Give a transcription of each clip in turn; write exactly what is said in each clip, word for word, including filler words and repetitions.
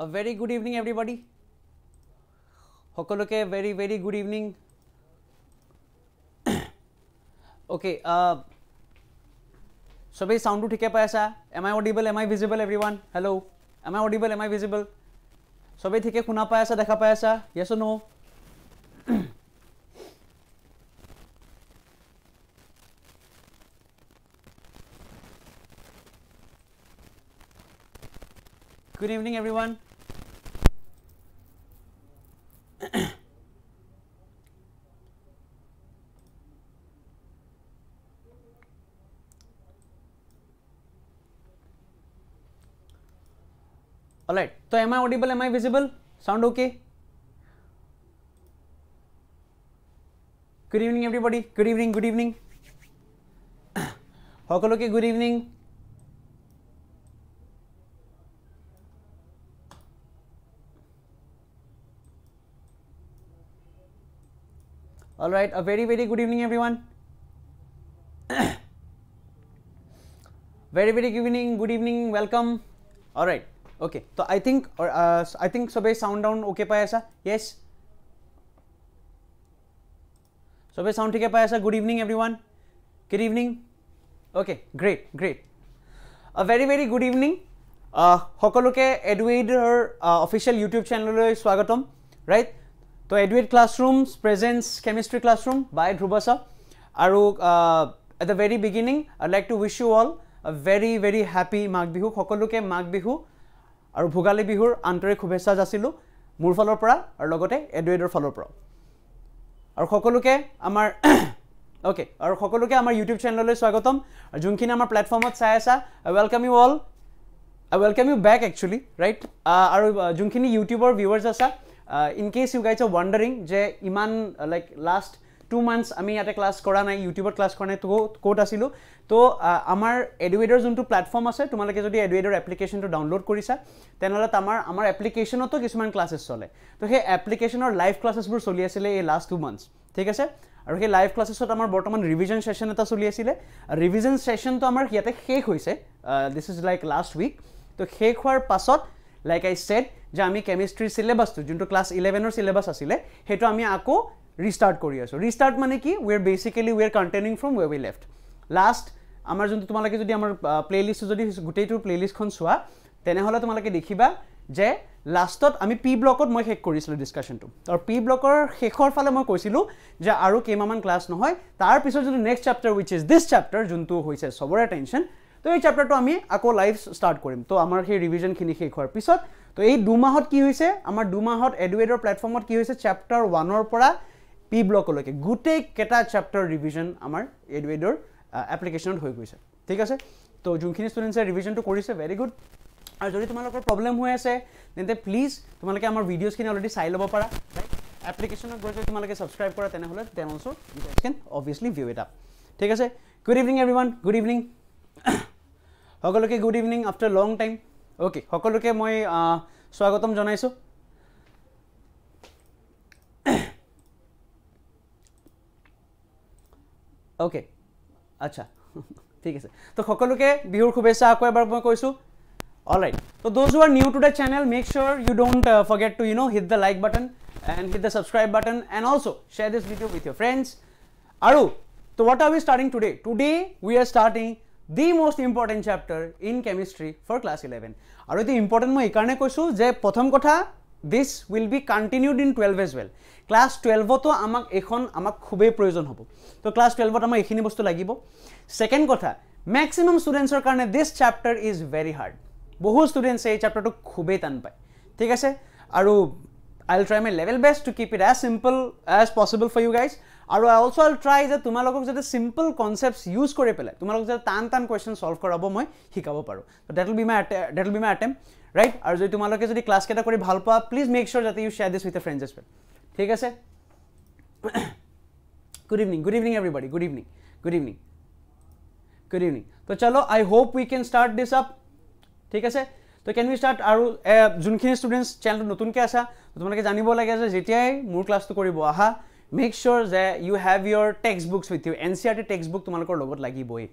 A very good evening everybody. Hokoloke very very good evening. Okay, uh so bhai sound to thik hai paisa? Am I audible? Am I visible everyone? Hello, am I audible? Am I visible? So bhai thik hai khuna paisa, dekha paisa? Yes or no? Good evening everyone. All right, so am I audible? Am I visible? Sound okay? Good evening everybody. Good evening. Good evening. Hokolo ke good evening. All right, a very very good evening everyone. Very very good evening. Good evening. Welcome. All right. Okay, so I think or uh, I think sabhi sound down okay pa aisa? Yes. Sabhi sound theek hai pa aisa? Good evening everyone. Good evening. Okay, great, great. A very very good evening. Uh, hokoloke EduAid or uh, official YouTube channel loi swagatom, right? So EduAid classrooms presents chemistry classroom by Dhruba Sir. Aru uh, at the very beginning I'd like to wish you all a very very happy Mag Bihu. Hokoloke Mag Bihu और भोगाली बिहुर आंतरिक शुभेच्छा जाचिलो मोर फलर परा और लगते एडुएडर फलर परा और सकलोके आमार okay और सकलोके आमार यूट्यूब चैनल स्वागतम जोंखिन आमार प्लेटफॉर्मत चाय आसा I welcome you all I welcome you back actually right और जोंखिन यूट्यूबर व्यूअर्स आसा in case you guys are wondering जे इमान लाइक लास्ट टू मान्थ्स आमी याते क्लास करा नाइ यूट्यूबर क्लास करा नाइ तो कोट आसिलो तो आमार एडुएडर जोंटु प्लेटफॉर्म आसे तुमालोके जदि एडुएडर एप्लिकेशन तो डाउनलोड करिसा तेनहले तामार आमार एप्लिकेशनतो किछुमान क्लासेस चले तो हे एप्लिकेशनर लाइव क्लासेसबुर चलि आसिले ए लास्ट टू मान्थ्स ठीक आसे आरो हे लाइव क्लासेसत आमार बर्तमान रिविजन सेशन एटा चलि आसिले रिविजन सेशन तो आमार याते शेष होइसे this is like last week तो शेष होवार पाছত लाइक आई सेड जे आमी केमिस्ट्री सिलेबास तो जोंटु क्लास इलेवेनर सिलेबास आसिले हेतु आमी आको रिस्टार्ट करी आसो रिस्टार्ट माने कि we are basically we are continuing from where we left last आमार जोंतु तुमालोके जदि आमार प्लेलिस्ट जदि गुटेइटो प्लेलिस्टखन चुआ तेनेहले तुमालोके देखिबा जे लास्टत आमी पी ब्लकत मैं शेष करिसिलो डिस्काशनटो आरो पी ब्लकर शेषर फाले मैं কৈছিলো जे आरो केमामान क्लास নহয় तार पिছত जोंतु next chapter which is this chapter जोंतु होइसे सबरे टेंशन तो এই चैप्टरটো आमी आको लाइव स्टार्ट करिम तो आमार हे रिविजन खिनि शेष होৱাৰ पिছত तो এই দুমাহত কি হৈছে आमार দুমাহত এডুএডৰ প্ল্যাটফৰ্মত কি হৈছে चैप्टर वन ৰ পৰা पी ब्लक लगे गोटे कटा चैप्टर रिविजन आमार एडुएडर एप्लिकेशन हो गई ठीक है तो जोखिन स्टूडेंट्स रिविजन तो करिसे वेरी गुड और जो तुम लोग प्रब्लेम हो आते प्लिज तुम लोग आमार भिडिओज खिनि अलरेडी चाइ लब पारा एप्लिकेशन गई तुम लोग सबसक्राइब करा तेनहले then also you guys can obviously view it up ठीक है good evening everyone good evening सकलोके good evening after long time okay सकलोके मैं स्वागतम जनाइसो ओके okay. अच्छा ठीक है तो सकलोके बिहुर शुभेच्छा आको एबार मैं कइसु ऑलराइट तो those who are new to the channel make sure you don't forget to you know hit the like button and hit the subscribe button and also share this video with your friends आरो तो what are we starting today today we are starting the most important chapter in chemistry for class eleven और ये important मैं ये कैसो जो प्रथम कथा this will be continued in twelve as well class ट्वेल्वतो आमाक एखन आमाक खुबेई प्रयोजन हबो तो क्लास ट्वेल्वत आमाक एखिनि बस्तु लागिब सेकेंड कथा मैक्सिमाम स्टूडेंट्सर कारणे this chapter is very hard बहु स्टूडेंट्स ए चैप्टरटो खुबेई टान पाय ठीक आछे आरो I will try my level best to keep it as simple as possible for you guys और आई अल्सो विल ट्राई जे तुमालोকক जते सिम्पल कन्सेप्ट्स यूज करि पेले तुमालोक जते टान टान क्वेश्चन सल्व कराबो मैं शिकाबो पारो तो that will be my that will be my attempt right और जदि तुमालोके जदि क्लास केटा करि ভাল পোৱা please make sure that you share this with your friends as well ठीक है good evening good evening everybody good evening good evening good evening तो चलो I hope we can start this up ठीक है तो कैन वी स्टार्ट और जोखिन students channel नतुनके आसा तो तुमको जानव लगे जेतियाई मोर क्लास तो करिब आहा मेक श्योर जे you have your text books with you NCERT text book तुम लोग लगभग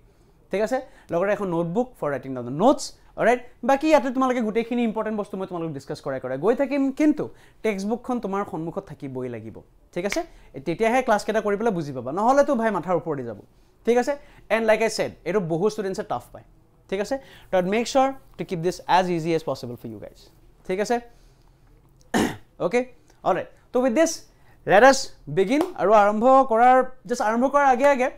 ठीक है लगते an notebook for writing down the notes alright बाकी इते तुम गोटेखिनि इम्पर्टेन्ट बस्तु मैं तुमको डिस्कस कराए कराए गई थकिम किन्तु टेक्स्ट बुक तुम सम्मुखत थकिबई लागिब ठीक है तेतियाहे क्लास केटा करि पेले बुझी पाबा नहले तो भाई माथार ऊपर जाब ठीक है एंड लाइक आई सेड एटो बहुत स्टूडेंट्स टफ पाए ठीक है but make sure to keep this as easy as possible for you guys ठीक है ओके ऑलराइट तो with this let us begin और आरम्भ करार जस्ट आरम्भ करार आगे आगे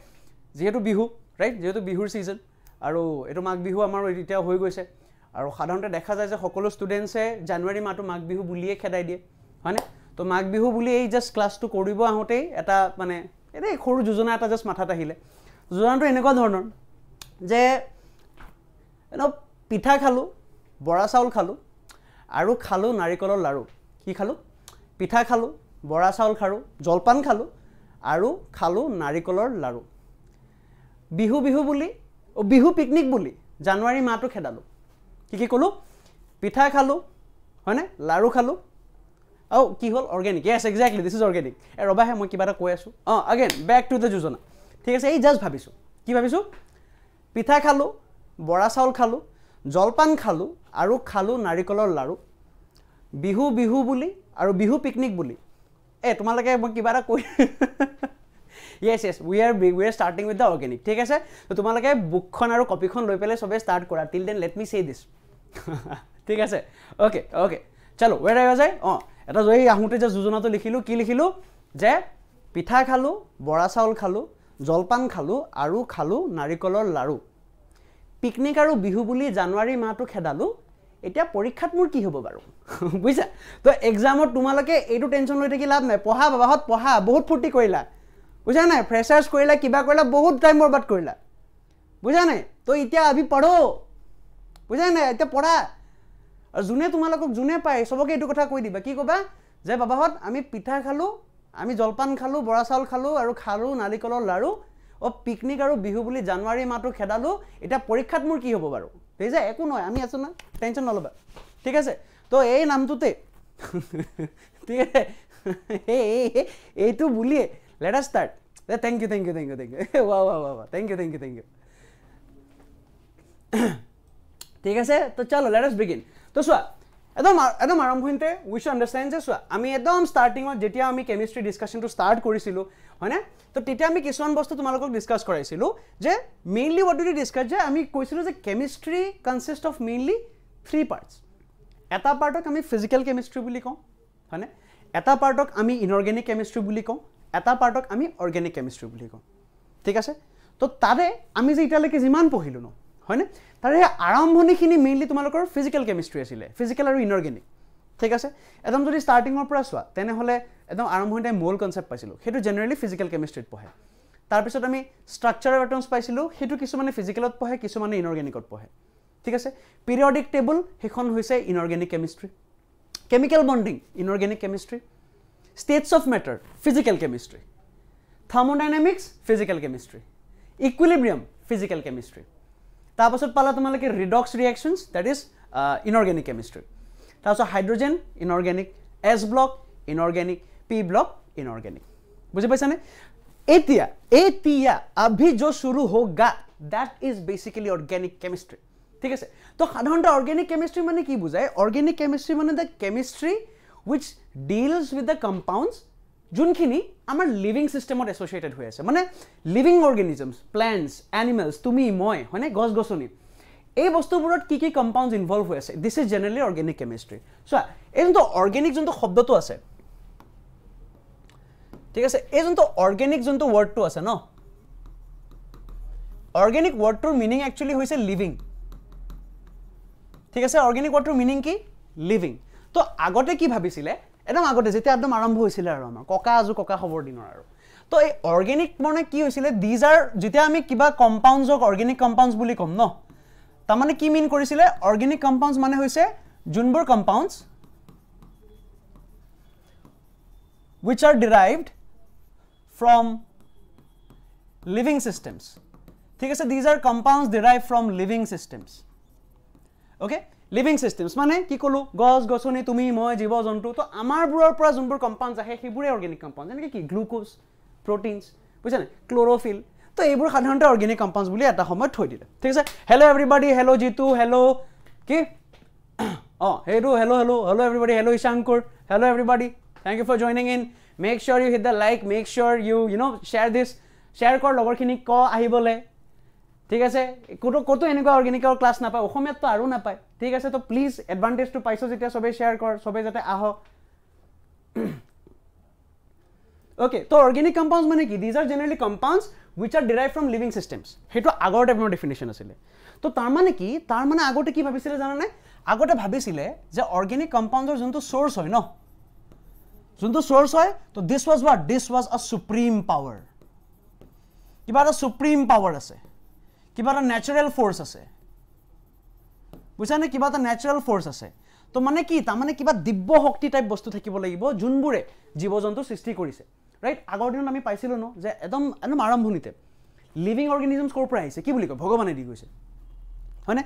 जीतु बिहु राइट जीतु बिहुर सीजन और यू माघ बिहु आमार इतना हो गई है और साधारण देखा जाए सको स्टूडेंट्से जानुवारी माह तो माघ बिहु बुलिए खेदाई दिए है ना तो माघ बिहु बुली जस्ट क्लास तो करते माने ए सर योजना एट जस्ट माथा आए योजना तो एनेकुवा धरणर जे नो पिठा खालू बरा चाउल खालू और खालू नारिकल लाड़ू कि खालू पिठा खालू बरा चाउल खालू जलपान खालू और खालू नारिकल लाड़ू बिहु बिहु बुली बिहु पिकनिक बुली जानुवारी माह तो खेदालू कि कलो पिठा खालू है लाड़ू खालू और कि हल organic yes exactly this is organic ए रबाहे मैं क्या कै आसो हाँ अगेन बैक टू द योजना ठीक है जस्ट भाविसो कि भाविसो पिठा खालू बरा चाउल खालू जलपान खालू और खालू नारिकल लाड़ू बिहु बिहु बुली और बिहु पिकनिक बुली ए तुम लोग मैं क्या कै yes yes we are we are starting with the organic ठीक है तो तुम लोग बुक और कपी लै पे सब स्टार्ट करा टिल देन लेट मी से दिस ठीक है ओके ओके चलो वेर आया जाए हाँ एटा जो आहूते जो योजना तो लिखिल कि लिखिल जे पिठा खालू बरा चाउल खालू जलपान खालू और खालू नारिकल लाड़ू पिकनिक और बिहु बुली जानुवारी माह तो खेदालू एटा परीक्षात मोर कि हबो बारू बुझा तो एग्जाम तुम लोग यू टेंशन लै थी लाभ ना पढ़ा बाबाहत पढ़ा बहुत फूर्ति करा बुझा ना फ्रेशार्स करा क्या करा बहुत टाइम बर्बाद करा बुझा ना तो इतना अभी पढ़ो बुझा ना इतना पढ़ा और जोने तुम लोग जोने पाए सबके यू कथा कै दिबा कि कबा जे बाबाहत आम पिठा खालू आम जलपान खालू बरा चाउल खालू और खालू नारिकल लाड़ू और पिकनिक और बिहु बुली जानुवारी माह तो खेदालू इतना परीक्षात मोर कि हबो बारू ठीक है एक नय आमी आसो ना टेंशन नलबा ठीक है तो ये नामटोते ठीक है ये बुलिए let us start thank you thank you thank you thank you वाह वाह वाह thank you thank you thank you ठीक है तो चलो लेट अस बिगिन तो चुआ एकदम एकदम आरम्भते उइ शु अंडारस्टैंड चुआ एकदम स्टार्टिंग जैसे केमिस्ट्री डिस्काशन तो स्टार्ट करूँ है तो किसान बस्तु तुम लोग डिस्कस कराई मेनलि व्हाट डू डिस्कस कैसे chemistry consist of mainly three parts एटा पार्टक आम फिजिकल केमिस्ट्री कौ है एटा पार्टक आम इनऑर्गेनिक केमिस्ट्री कौ एटा पार्टक आम ऑर्गेनिक केमिस्ट्री कौ ठीक है तो तारे आम इतना जिमान पढ़िलो न है ना तारे आरम्भणिखिनि मेनलि तुम लोग फिजिकल केमिस्ट्री आছিলে फिजिकल और इनऑर्गेनिक ठीक है एकदम जो स्टार्टिंग चुआ तेनहले एकदम आरम्भणिते मोल कन्सेप्ट पाइसिलो हेतु जेनेरेली फिजिकल केमिस्ट्रीत पढ़े तार पिছত आमी स्ट्राक्चार अफ एटम्स पाइसिलो हेतु किसुमाने फिजिकलत पढ़े किसुमाने इनऑर्गेनिकत पढ़े ठीक है पिरियडिक टेबल हेखन होइसे inorganic chemistry chemical bonding inorganic chemistry states of matter physical chemistry thermodynamics physical chemistry equilibrium physical chemistry तार पास पाला तुम लोग redox reactions that is inorganic chemistry तार पास hydrogen inorganic S block inorganic P block inorganic बुझे पाइछा ने एतिया एतिया अभी जो शुरू होगा that is basically organic chemistry ठीक है तो साधारण ऑर्गेनिक केमिस्ट्री माने की बुझाय ऑर्गेनिक केमिस्ट्री माने the chemistry which deals with the compounds जोनखिनि आमार लिविंग सिस्टेमत एसोसिएटेड हो आछे माने लिविंग ऑर्गेनिजम्स प्लांट्स एनिमल्स तुमी मय हने गस गसनी ए बस्तुबुरत कि कि कंपाउंड्स इनवॉल्व हो आछे this is generally organic chemistry so ए जोंतो ऑर्गेनिक जोंतो शब्दतो आछे ठीक आछे ए जोंतो ऑर्गेनिक जोंतो वर्डतो आछे न ऑर्गेनिक वर्डटोर मीनिंग एक्चुअली होइसे लिविंग ठीक आछे ऑर्गेनिक वर्डटोर मीनिंग कि लिविंग तो आगते कि भाबिसिले एकदम आगते जैसे एकदम आरम्भ हो कका आजू कका खबर दिन और तो ये ऑर्गेनिक माने कि दीज आर जो क्या कम्पाउंड्स ऑर्गेनिक कम्पाउंड्स कम न तमाने कि मीन कर ऑर्गेनिक कम्पाउंड्स माने जोनबुर compounds which are derived from living systems ठीक है these are compounds derived from living systems okay living systems माने कि कलो गस गसनी तुम मैं जीव जंतु तो आमारबुरर जोनबुर कम्पाउंड्स आए ऑर्गेनिक कम्पाउंड्स जैसे कि ग्लुकोज प्रोटीन्स बुझाने क्लोरोफिल तो এইবোৰ সাধাৰণতে অৰ্গেনিক কম্পাউণ্ডস বুলি এটা সময় থৈ দিলে ঠিক আছে hello everybody hello Jitu hello কি অ হেডু hello hello hello everybody hello Ishankur hello everybody thank you for joining in make sure you hit the like make sure you you know share this share কৰ লগৰখিনি ক আহিবলে ঠিক আছে কোটো কোটো এনেকুৱা অৰ্গেনিকৰ ক্লাছ নাপায় অসমত তো আৰু নাপায় ঠিক আছে তো প্লিজ এডভান্টেজ টু পাইছো যেতিয়া সবে শেয়াৰ কৰ সবে যাতে আহ ओके तो ऑर्गेनिक कंपाउंड्स माने कि these are generally compounds which are derived from living systems हेतु आगर टाइप डेफिनेशन आছিলে तो तार माने कि तार माने आगते कि ভাবিছিলে জানা নাই আগতে ভাবিছিলে যে অর্গেনিক কম্পাউন্ডৰ যোনটো সোর্স হয় ন যোনটো সোর্স হয় তো this was what this was a supreme power কিবা এটা সুপ্রিম পাওয়ার আছে কিবা এটা ন্যাচারাল ফোর্স আছে বুঝছানে কিবা এটা ন্যাচারাল ফোর্স আছে তো মানে কি তার মানে কিবা দিব্য শক্তি টাইপ বস্তু থাকিব লাগিব যোনবোৰে জীবজন্তু সৃষ্টি কৰিছে राइट आगर दिन आम पासी न एकदम एकदम आरम्भणीते लिविंग अर्गेनिजम्स कौरपे कि भगवान दी गई है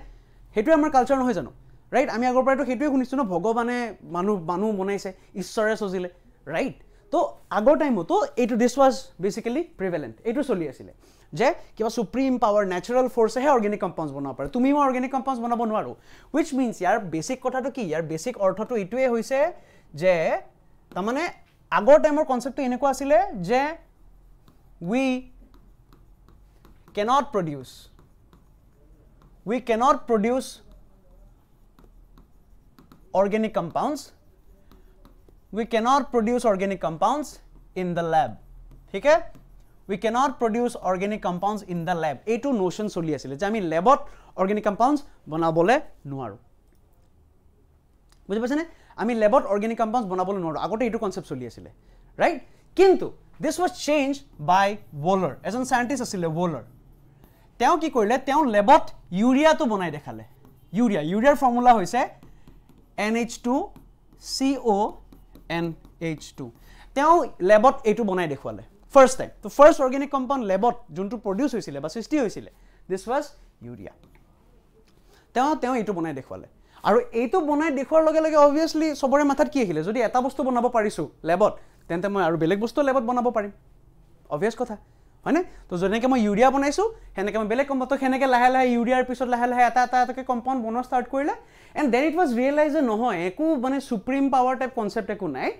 हेटे आम कलचार नए जान राइट आम आगरपा तो शुनीस न भगवाने मानु मानु बनाई ईश्वरे सजिले राइट तो आगर टाइमो तो you this was basically prevalent you चलि आए क्या सुप्रीम पावर नेचुरल फोर्स है अर्गेनिक कम्पाउंड्स बनाब पे तुम मैं अर्गेनिक कम्पाउंड्स बनाब नो व्हिच मीन्स यार बेसिक कथा कि यार बेसिक अर्थ तो ये तमाने आगर टाइमर कन्सेप्ट एनेकुवा आसिले जे we cannot produce we cannot produce organic compounds we cannot produce organic compounds in the lab ठीक है we cannot produce organic compounds in the lab एटु नोशन चलि आसिले जे आमी लैबत ऑर्गेनिक कंपाउंड्स बनाबले नोवारो बुझि पाइछाने आमी लैबत ऑर्गेनिक कंपाउंड्स बनाबले नोवारो आगते एटु कन्सेप्ट चलि आसिले राइट किन्तु this was change by Wohler एजन साइंटिस्ट आसिले वोलर तेओ कि करिले तेओ लैबत यूरिया तो बनाई देखाले यूरिया यूरियार फर्मुला होइसे N H two C O N H two तेओ लैबत एटु बनाई देखाले फर्स्ट टाइम तो फर्स्ट ऑर्गेनिक कंपाउंड लैबत जोंटु प्रोड्यूस होइसिले बा सृष्टि होइसिले दिस वाज यूरिया तेओ तेओ एटु बनाई देखाले और यू बना देखार लगे अभियासलि सबरे माथात कि आखिले जो एट बस्तु बनाब पारिशो लैबत तेंते मैं और बेलेग बस्तु लैबत बनाब पारिम अभियास कथा है ना तो जनेके मैं यूरिया बनाइछो हेनेके मैं बेलेग कम्पाउंड तो हेनेके लाहे लाहे यूरियार पिछत लाहे लाहे एटा एटा एटाके कम्पाउंड बनवा स्टार्ट करिले and then it was realise नहय एकु माने सुप्रीम पावर टाइप कन्सेप्ट एकु नाइ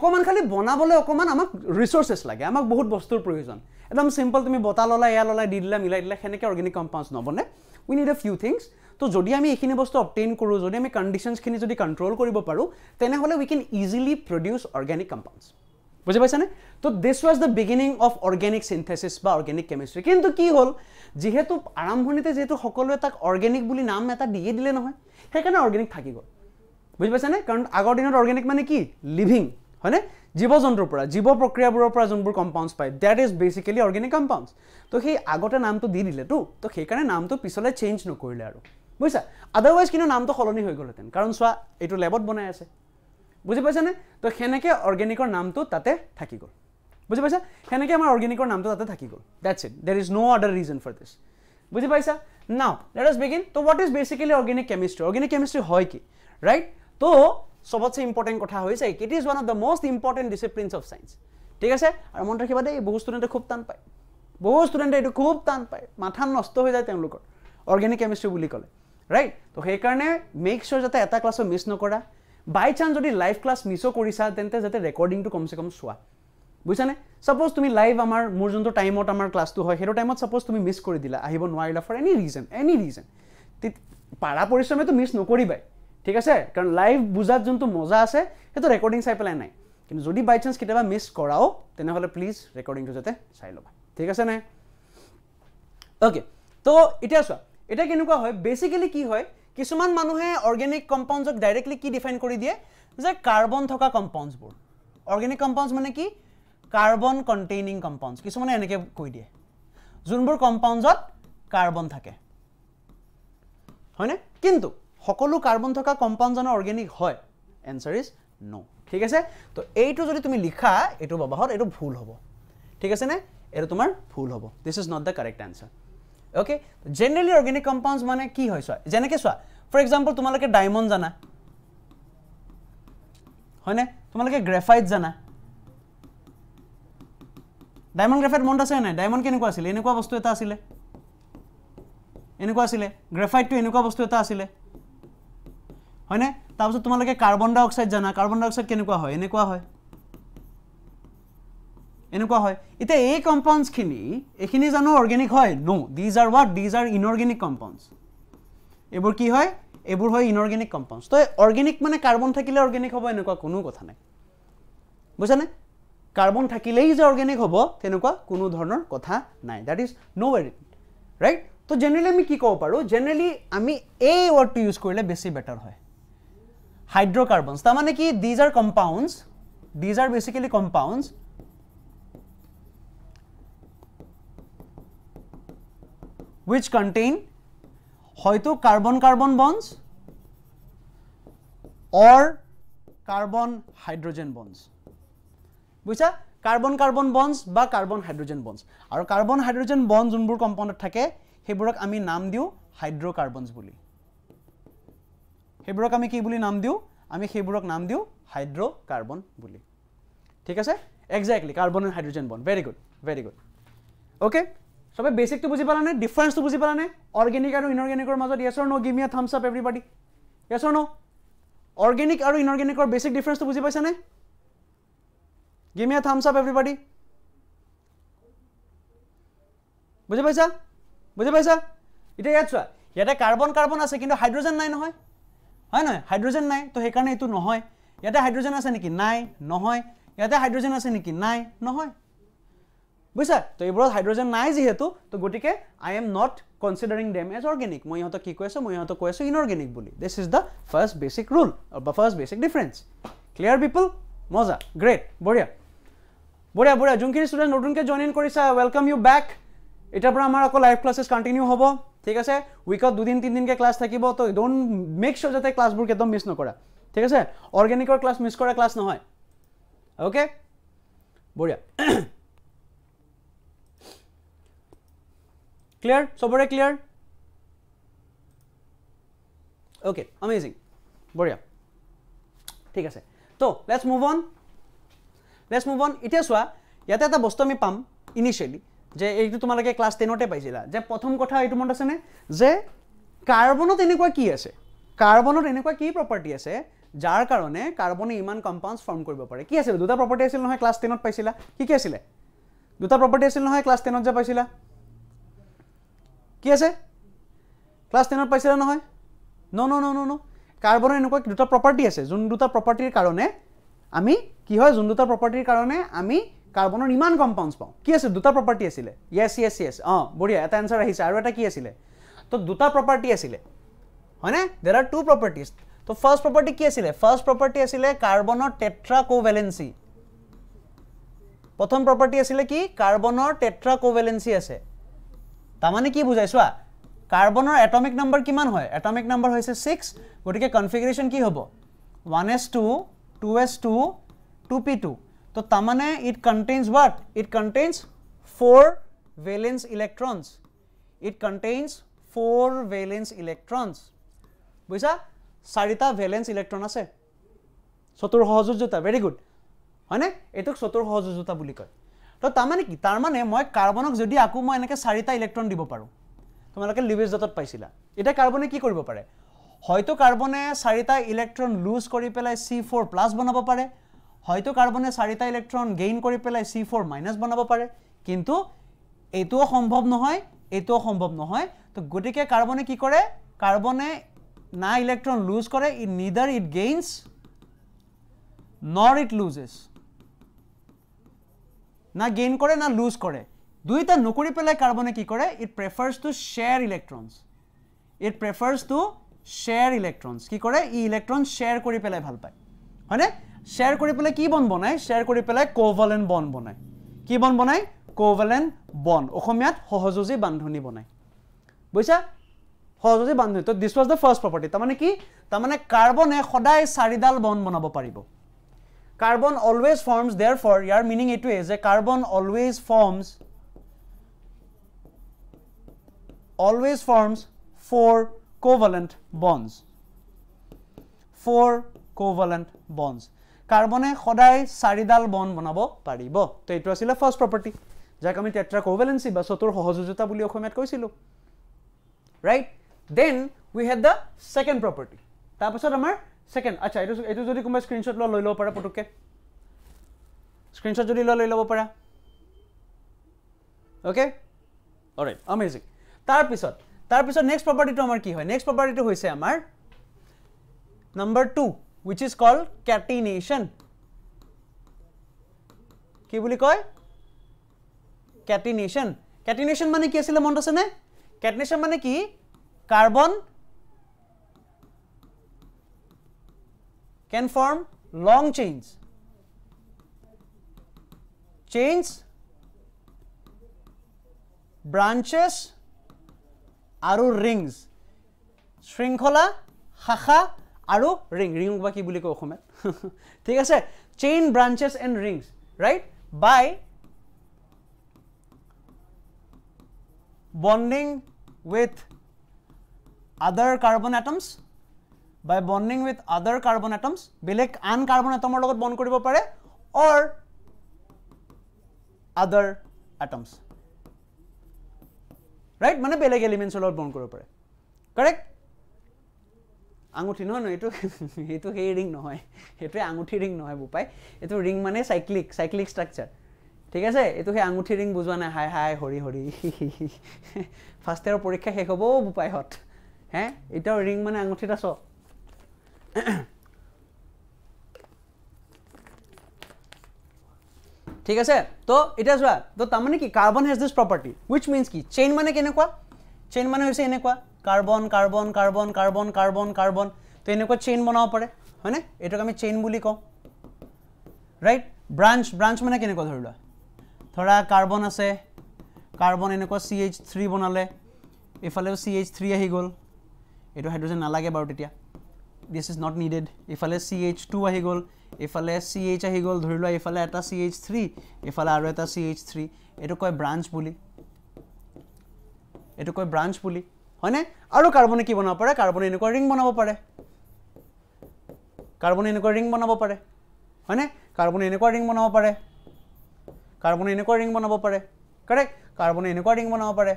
अकमान खाली बनाबले अकमान आमाक रिसोर्सेस लागे आमाक बहुत बस्तुर प्रयोजन एकदम सिम्पल तुम बता लला या लला दि दिला मिलाई दिला हेनेके अर्गेनिक कम्पाउंड्स नबने we need a few things तो जो ये बस्तु अबटेन करूँ जो कंडिशन्स जो कंट्रोल करूँ we can easily produce organic compounds बुझे पाने तो this was the beginning of organic synthesis organic chemistry किन्तु की हल जीतु आरम्भणीते जीतु सकोलोवे तक ऑर्गेनिक बुली नाम एटा दिए दिले नहय हेकारण ऑर्गेनिक थाकि गल बुझे पाने कारण आगर दिन ऑर्गेनिक माने कि लिविंग है जीव जंतुर पर जीव प्रक्रियाबूर जो कम्पाउंड्स पाए that is basically organic compounds तो आगते नाम तो दी दिले तो हेकारण नाम तो पिछले चेंज नकरिले आरो बुझा अदारवैज कि नाम तो सलनी हो गलत कारण चुआ यू लेबत बनाई आसे बुझी पाने तो हेनेके अर्गेनिकर नाम तो ताते थाकी गल बुझी पासा हेनेके आमार अर्गेनिकर नाम तो ताते थाकी गल that's it there is no other reason for this बुझी पासा नाउ लेट अस बिगिन तो what is basically organic chemistry organic chemistry है कि राइट तो सबसे इम्पर्टेन्ट कथा it is one of the most important disciplines of science ठीक है और मन रखा दे बहुत स्टूडेंटे खूब टान पाए बहुत स्टूडेंटे यू खूब टान पाए माथा नष्ट हो जाए अर्गेनिक केमिस्ट्री बुली कले राइट तो हेकारणे मेक श्योर जाते एटा क्लासो मिस नकरा बाय चांस जदि लाइव क्लास मिसो करिसा तेंते जाते रेकर्डिंग तो कम से कम सुवा बुझाने सपोज तुम लाइव आमार मोर जोंतो टाइमत आमार क्लास तो होय हेरो टाइमत सपोज तुम मिस करि दिला आहिबो नोवारिला for any reason any reason पारा परिश्रमे तो मिस नकरिबाय ठीक आछे कारण लाइव बुझात जोंतो मजा आछे हेतो रेकर्डिंग साइ पेला नाय किन्तु जदि बाय चांस केतेबा मिस कराओ तेने हले प्लीज रेकर्डिंग तो जाते साइ लबा ठीक आछे ना ओके तो इटा सुवा एटा केनेकुवा हय बेसिकली कि हय किछुमान मानुहे अर्गेनिक कम्पाउंड्सक डायरेक्टली कि डिफाइन करि दिए जे कार्बन थका कम्पाउंड्सबोर अर्गेनिक कम्पाउंड्स माने कि कार्बन कन्टेइनिंग कम्पाउंड्स किछुमाने एनेके কৈ দিয়ে जोनबोर कम्पाउंड्सत कार्बन थाके হয়নে किन्तु সকলো कार्बन थका कम्पाउंड्स अर्गेनिक হয় आन्सार इज नो ठीक আছে তো এইটো যদি তুমি লিখা এটো বাবাহৰ এটো ভুল হ'ব ঠিক আছে নে এটো তোমাৰ ভুল হ'ব this is not the correct answer okay generally organic compounds माने की होय सो जेनेके सो फॉर एग्जांपल तुमालके डायमंड जाना होयने तुमालके ग्रेफाइट जाना डायमंड ग्रेफाइट মনত আছে নাই? ডায়মন্ড কেনেকুৱা আছিল? এনেকুৱা বস্তু এটা আছিল, এনেকুৱা আছিল। গ্রেফাইটটো এনেকুৱা বস্তু এটা আছিল, হয়নে? তাৰপিছত তোমালোকে কার্বন ডাই অক্সাইড জানা, কার্বন ডাই অক্সাইড কেনেকুৱা হয়? এনেকুৱা হয়, এনেকুৱা হয়। এটা এই কম্পাউন্ডস খিনি এখিনি জানো অর্গানিক হয়? No, these are what? These are inorganic compounds. এবোৰ কি হয়? এবোৰ হয় ইনঅর্গানিক কম্পাউন্ডস। তো অর্গানিক মানে কার্বন থাকিলে অর্গানিক হ'ব এনেকুৱা কোনো কথা নাই, বুঝছানে? कार्बन থাকিলেই যে অর্গানিক হব তেনকুৱা কোনো ধৰণৰ কথা নাই। দ্যাট ইজ নো এরিট, রাইট? তো জেনারেলি আমি কি কব পাৰো? জেনারেলি আমি এই ওয়ার্ডটো ইউজ কৰিলে বেছি বেটার হয়, হাইড্রোকার্বনস। তার মানে কি? These are compounds, these are basically compounds which contain হয়তো carbon carbon bonds or carbon hydrogen bonds, বুঝছা? কার্বন কার্বন বন্ডস বা কার্বন হাইড্রোজেন বন্ডস। আর কার্বন হাইড্রোজেন বন্ড যোনবোৰ কম্পাউন্ডত থাকে সেইবোৰক আমি নাম দিও হাইড্রোকার্বনস বুলি, সেইবোৰক আমি কি বুলি নাম দিও? আমি সেইবোৰক নাম দিও হাইড্রোকার্বন বুলি, ঠিক আছে? Exactly carbon and hydrogen bond. Very good, very good. Okay, সবে বেসিকটো বুঝি পালা নে? ডিফারেন্সটো বুঝি পালা নে? অর্গানিক আৰু ইনঅর্গানিকৰ মাজত yes or no? Give me a thumbs up everybody, yes or no? Organic আৰু ইনঅর্গানিকৰ বেসিক ডিফারেন্সটো বুঝি পাইছা নে? Give me a thumbs up everybody. বুঝে পাইছা? বুঝে পাইছা? এটা ইয়াত চোৱা, ইয়াতে কার্বন কার্বন আছে কিন্তু হাইড্রোজেন নাই নহয়, হয় নহয়? হাইড্রোজেন নাই, তো সেই কাৰণে এটো নহয়। ইয়াতে হাইড্রোজেন আছে নেকি? নাই, নহয়। ইয়াতে হাইড্রোজেন আছে নেকি? নাই, নহয়। বুঝছা? তো এইবোৰ হাইড্রোজেন নাই যেহেতু, তো গটিকে I am not considering them as organic. মই ইহঁতক কি কৈছো? মই ইহঁতক কৈছো ইনঅর্গানিক বুলি। This is the first basic rule or the first basic difference. Clear people? মজা, গ্রেট, বঢ়িয়া। बढ़िया बढ़िया जोनखिन स्टूडेंट नतुनक जॉइन इन करिसा, वेलकम यू बैक। इटारपर आमार अक लाइव क्लासेस कन्टिन्यू हब, ठीक आछे? उइकत दुदिन तीन दिन के क्लास थाकिब, तो डोन्ट मेक श्योर जाते क्लासबुक एकदम मिस नकरा, ठीक आछे? अर्गेनिकर क्लास मिस करा क्लास नहय, ओके? बढ़िया। क्लियर? सबरे क्लियर? ओके, अमेजिंग, बढ़िया, ठीक आछे। तो let's move on, let's move on. इतना चुआ इतना एट बस्तु आम पाम इनिशियली जो तुम्हें क्लास टेनते पासीला जो प्रथम कथा यू मन आने जे कार्बनत एने कार्बनत एने प्रपार्टी आसे जार कारण कार्बने इन कम्पाउंड्स फर्म करे कि आसे दुटा प्रपार्टी आसे ना क्लास टेन पासीला कि आसे दुटा प्रपार्टी आसे ना क्लास टेन जो पासीला कि आसे क्लास टेन पासीला ना no no no no no carbon एने दुटा प्रपार्टी आसे जो दुटा प्रपार्टीर कारण आमी कि হয় যোন দুটা প্রপার্টির কারণে আমি কার্বনের ইমান কম্পাউন্ডস পাও। কি আছে? দুটা প্রপার্টি আছিলে। ইয়েস ইয়েস ইয়েস, অ বঢ়িয়া, এটা অ্যানসার আহিছে। আৰু এটা কি আছিলে? তো দুটা প্রপার্টি আছিলে, হয় না? There are two properties. তো ফার্স্ট প্রপার্টি কি আছিলে? ফার্স্ট প্রপার্টি আছিলে কার্বনৰ টেট্রা কোভ্যালেন্সি। প্রথম প্রপার্টি আছিলে কি? কার্বনৰ টেট্রা কোভ্যালেন্সি আছে। তার মানে কি বুঝাইছোৱা? কার্বনৰ এটমিক নাম্বাৰ কিমান হয়? এটমিক নাম্বাৰ হৈছে ছয়। গটিকে কনফিগারেশন কি হ'ব? One s two, two s two, two P two. तो तमाने it contains what? It contains four valence electrons. It contains four valence electrons, बुझा? चारिटा वैलेंस इलेक्ट्रॉन आसे, चतुर्सहযোज्यता। Very good, हयने? एतुक चतुर्सहযোज्यता बुली कय। तो तमाने कि? तारमाने मैं कार्बनक जदि आकु मैं एनेके चारिटा इलेक्ट्रॉन दिबो पारो, तोमालोके लिवेज डटत पाइसिला। एटा कार्बने कि करिबो पारे? हयतो कार्बने चारिटा इलेक्ट्रॉन लूज करि पेलाय सी फोर प्लास बनाबो पारे, হয়তো কার্বনে চাৰিটা ইলেকট্রন গেইন কৰি পেলাই চি ফ'ৰ মাইনাছ বনাব পাৰে, কিন্তু এটোও সম্ভৱ নহয়, এটোও সম্ভৱ নহয়। তো গটিকে কার্বনে কি কৰে? কার্বনে না ইলেকট্রন লুজ কৰে, ইট নিদার ইট গেইনস নর ইট লুজেস। না গেইন কৰে না লুজ কৰে, দুইটা নকৰি পেলাই কার্বনে কি কৰে? It prefers to share electrons. It prefers to share electrons. কি কৰে? ই ইলেকট্রন শেয়ার কৰি পেলাই ভাল পায়, হয়নে? शेयर कर पे कि बन बनाय? शेयर कर पे कोवेलेंट बन बनाय। कि बन बनाय? कोवेलेंट बन। असमियात सहयोजी बांधनी बनाय, बुझा? सहयोजी बांधनी। तो this was the first property. तमाने कि? तमाने कार्बने सदाय चारिडाल बन बनाब पारिबो। कार्बन अलवेज फर्म्स, देयरफॉर यार मीनिंग एटुए जे carbon always forms always forms four covalent bonds. Four covalent bonds. कार्बने सदाय चारिडाल बन बनाब पारिब। तो ये आছিলে फर्स्ट प्रपार्टी। যাক আমি টেট্রা কোভ্যালেন্সি বা সতর সহযোগিতা বুলি অসমীয়াত কৈছিল right then we had the second property তারপর আমাৰ সেকেন্ড আচ্ছা এটো এটো যদি কোমা স্ক্রিনশট ল লৈ লব পাৰা পটুককে স্ক্রিনশট যদি ল লৈ লব পাৰা ওকে অলরাইট অ্যামেজিং তার পিছত তার পিছত নেক্সট প্রপার্টিটো আমাৰ কি হয় নেক্সট প্রপার্টিটো হৈছে আমাৰ number two which is called catenation কি বুলি কয় catenation catenation মানে কি আছিল মন আছে নে catenation মানে কি carbon can form long chains chains branches আৰু rings শৃংখলা শাখা আৰু ring ring বা কি বুলি কয় অসমত ঠিক আছে chain branches and rings right by bonding with other carbon atoms by bonding with other carbon atoms belek an carbon atom or logot bond koribo pare or other atoms right mane belek elements or bond koribo pare correct anguthi no no etu etu he ring no hoy etu anguthi ring no hoy bupai etu ring mane cyclic cyclic structure ঠিক আছে এটো হে আঙুঠি ring বুঝা না হাই হাই হরি হরি ফার্স্ট ইয়ার পরীক্ষা শেষ হবো বুপাইহত হ্যাঁ এটা রিং মানে আঙুঠিটা চ ঠিক আছে তো এটা যা তো তার মানে কি carbon has this property which means কি চেইন মানে কেনেকুৱা চেইন মানে হইছে এনেকুৱা carbon carbon carbon carbon carbon carbon তো এনেকুৱা চেইন বনাও পারে হয় না এটাকে আমি চেইন বুলি কও রাইট ব্রাঞ্চ ব্রাঞ্চ মানে কেনেকুৱা ধৰিলা थोड़ा कार्बन आसे कार्बन एनेक सी एच थ्री बनाले इफाले सी एच थ्री आहि गल एटो हाइड्रोजेन नालागे बारु तेतिया दिस इज नट नीडेड इफाले सी एच टू आहि गल इफाले सी एच आहि गल धरि लवा इफाले एटा सी एच थ्री इफाले आरो एटा सी एच थ्री एटो कय ब्रांच बुली एटो कय ब्रांच बुली हयने आरो कार्बन की बनाव पारे कार्बन एनेक रिंग बनाव पारे कार्बन एनेक रिंग बनाव पारे हयने कार्बन एनेक रिंग बनाव पारे कार्बन एनेक रिंग बनाव पारे करेक्ट कार्बन एनेक रिंग बनाव पारे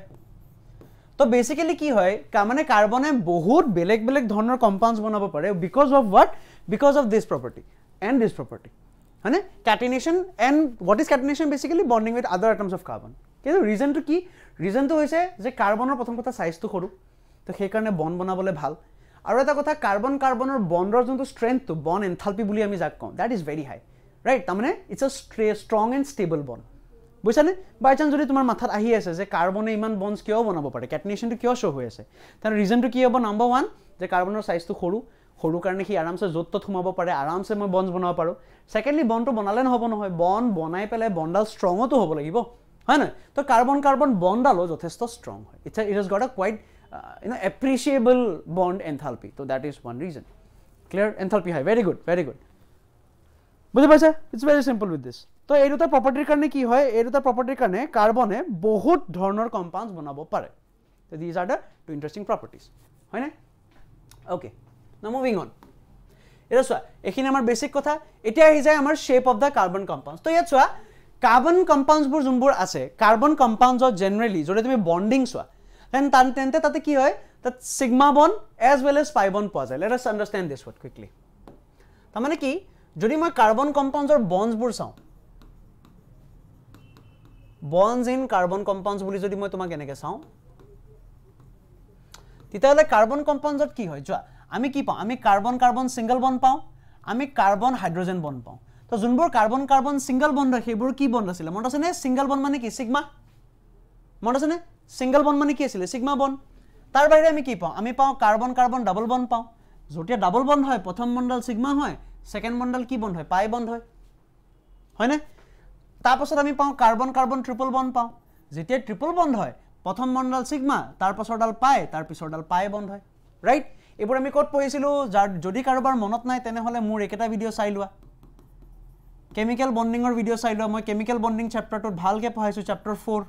तो बेसिकली की होय का माने कार्बने बहुत बेलेग बेलेग धৰণৰ কম্পাউণ্ডছ बनाव पारे because of what because of this property and this property है ना catenation and what is catenation basically bonding with other atoms of carbon किन्तु रीजन तो की रीजन तो হৈছে যে कार्बनर प्रथम कथा साइज तो सरू तो সেই কাৰণে বন্ড বনাবলে ভাল আৰু এটা কথা कार्बन कार्बनर बॉन्डर जोंतो स्ट्रेंथ तो बॉन्ड एंथैल्पी বুলি আমি যাক কম that is very high right तार माने it's a strong and stable bond बुझाने बाय चांस जदि तुम्हार माथात आहि आछे जे कार्बने इमान बॉन्ड्स कियो बनाबो पारे कैटिनेशन तो कियो शो होय आछे तार रीजन तो कि हबो नंबर वन जे कार्बनर साइज तो सरू सरू कारणे कि आराम से जोत्त थुमाबो पारे आराम से मैं बॉन्ड्स बनाव पारो सेकेंडली बॉन्ड तो बनाले नहबो नहय बॉन्ड बनाय पेले बॉन्डल स्ट्रॉंगो तो हबो लागिबो है ना तो कार्बन कार्बन बॉन्डलो जथेष्ट स्ट्रॉंग होय it's it has got a quite you know appreciable bond enthalpy तो that is one reason clear enthalpy high very good very good बुझे पाइसा it's very simple with this तो ये दुटा प्रपार्टिर कारण कि है ये दुटा प्रपार्टिर कारण कार्बने बहुत धरणर कम्पाउंड्स बनाब पारे तो these are the two interesting properties है ना ओके नाउ मूविंग ऑन एटा चुआ एखिनि आमार बेसिक कथा एटा आहि जाय आमार shape of the carbon compounds तो इया चुआ कार्बन कम्पाउंड्सबुर जोनबुर आछे कार्बन कम्पाउंड्स जेनेरेली जदि तुमि बॉन्डिंग चुआ देन तान तेनते ताते कि हय that sigma bond as well as pi bond पोवा जाय let us understand this what quickly तारमाने कि যদি মই কার্বন কম্পাউন্ডৰ বন্ডছবোৰ চাও বন্ডছ ইন কার্বন কম্পাউন্ডছ বুলি যদি মই তোমাক এনেকে চাও তেতিয়ালে কার্বন কম্পাউন্ডত কি হয় যোৱা আমি কি পাও আমি কার্বন কার্বন সিঙ্গেল বন্ড পাও আমি কার্বন হাইড্রোজেন বন্ড পাও তো যোনবোৰ কার্বন কার্বন সিঙ্গেল বন্ড হেবোৰ কি বন্ড আছিল মনত আছে নে সিঙ্গেল বন্ড মানে কি সিগমা মনত আছে নে সিঙ্গেল বন্ড মানে কি আছিল সিগমা বন্ড তাৰ বাহিৰে আমি কি পাও আমি পাও কার্বন কার্বন ডাবল বন্ড পাও যেতিয়া ডাবল বন্ড হয় প্ৰথম মণ্ডল সিগমা হয় सेकेंड बंडल की बंड है पाई बंड है है ना तार पाছত आमी पाऊ कार्बन कार्बन ट्रिपल बंड पाऊ जेते ट्रिपल बंड है प्रथम बंडल सिग्मा तार पाछर डाल पाई तार पिछर डाल पाई बंड है राइट एबोर आमी कत पढिसिलु जार जदि कारोबार मनत नाय तेने होले मोर एकेटा भिडिओ चाइ लुआ केमिकल बॉन्डिंगर भिडिओ चाइ लुआ मैं केमिकल बॉन्डिंग चैप्टरटो भालके पढाइछु चैप्टर four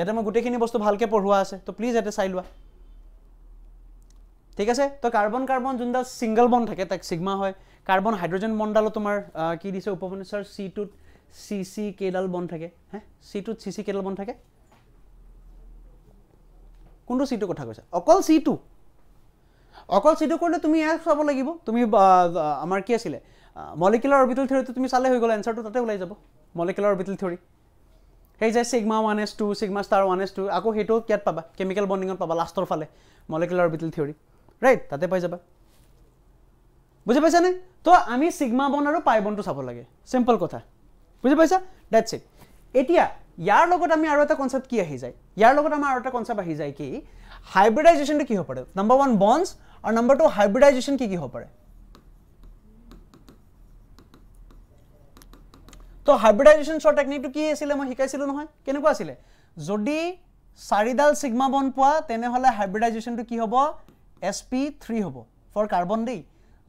याते मैं गुटेखिनि बस्तु भालके पढुआ आछे तो प्लीज एते चाइ लुआ ठीक है तो कार्बन कार्बन जोनडाल सिंगल बॉन्ड थाके ताक सिग्मा है कार्बन हाइड्रोजेन बॉन्डडालो तुमार की दिसे उपमन sir C two C C केडाल बन थाके हैं सी टू सी सी केडाल बन थाके কোনটো सी टू কথা কৈছা অকল सी टू অকল सी टू কৰিলে তুমি ইয়াক চাব লাগিব তুমি আমাৰ কি আছিল মলিকুলাৰ অৰবিটেল থিওৰি তুমি চালে হৈ গল এনসারটো তাতে ওলাই যাব মলিকুলাৰ অৰবিটেল থিওৰি हे जे sigma one S two sigma star one S two आको हेटो क्या पाबा केमिकल बॉन्डिंग पाबा लास्टर फाले मॉलिक्यूलर ऑर्बिटल थ्योरी राइट ताते पाइ जाबा बुझे पाइसा ने तो आमी सिग्मा बॉन्ड आरो पाइ बॉन्ड तो साबो लागे सिंपल कथा बुझे पाइसा दैट्स इट एटिया यार লগত আমি আৰু এটা কনসেপ্ট কি আহি যায় ইয়াৰ লগত আমাৰ আৰু এটা কনসেপ্ট আহি যায় কি হাইব্রিডাইজেশন কি হ'ব পাৰে নাম্বার वन বন্ডস আৰু নাম্বার टू হাইব্রিডাইজেশন কি কি হ'ব পাৰে तो हाइब्रिडाइजेशन शॉर्ट टेक्निक तो की आছিলে মই হিকাইছিল নহয় কেনেকুৱা আছিলে যদি চাৰিডাল সিগমা বন্ড পোৱা তেনে হলে হাইব্রিডাইজেশন তো কি হ'ব sp3 হ'ব ফৰ কার্বন দেই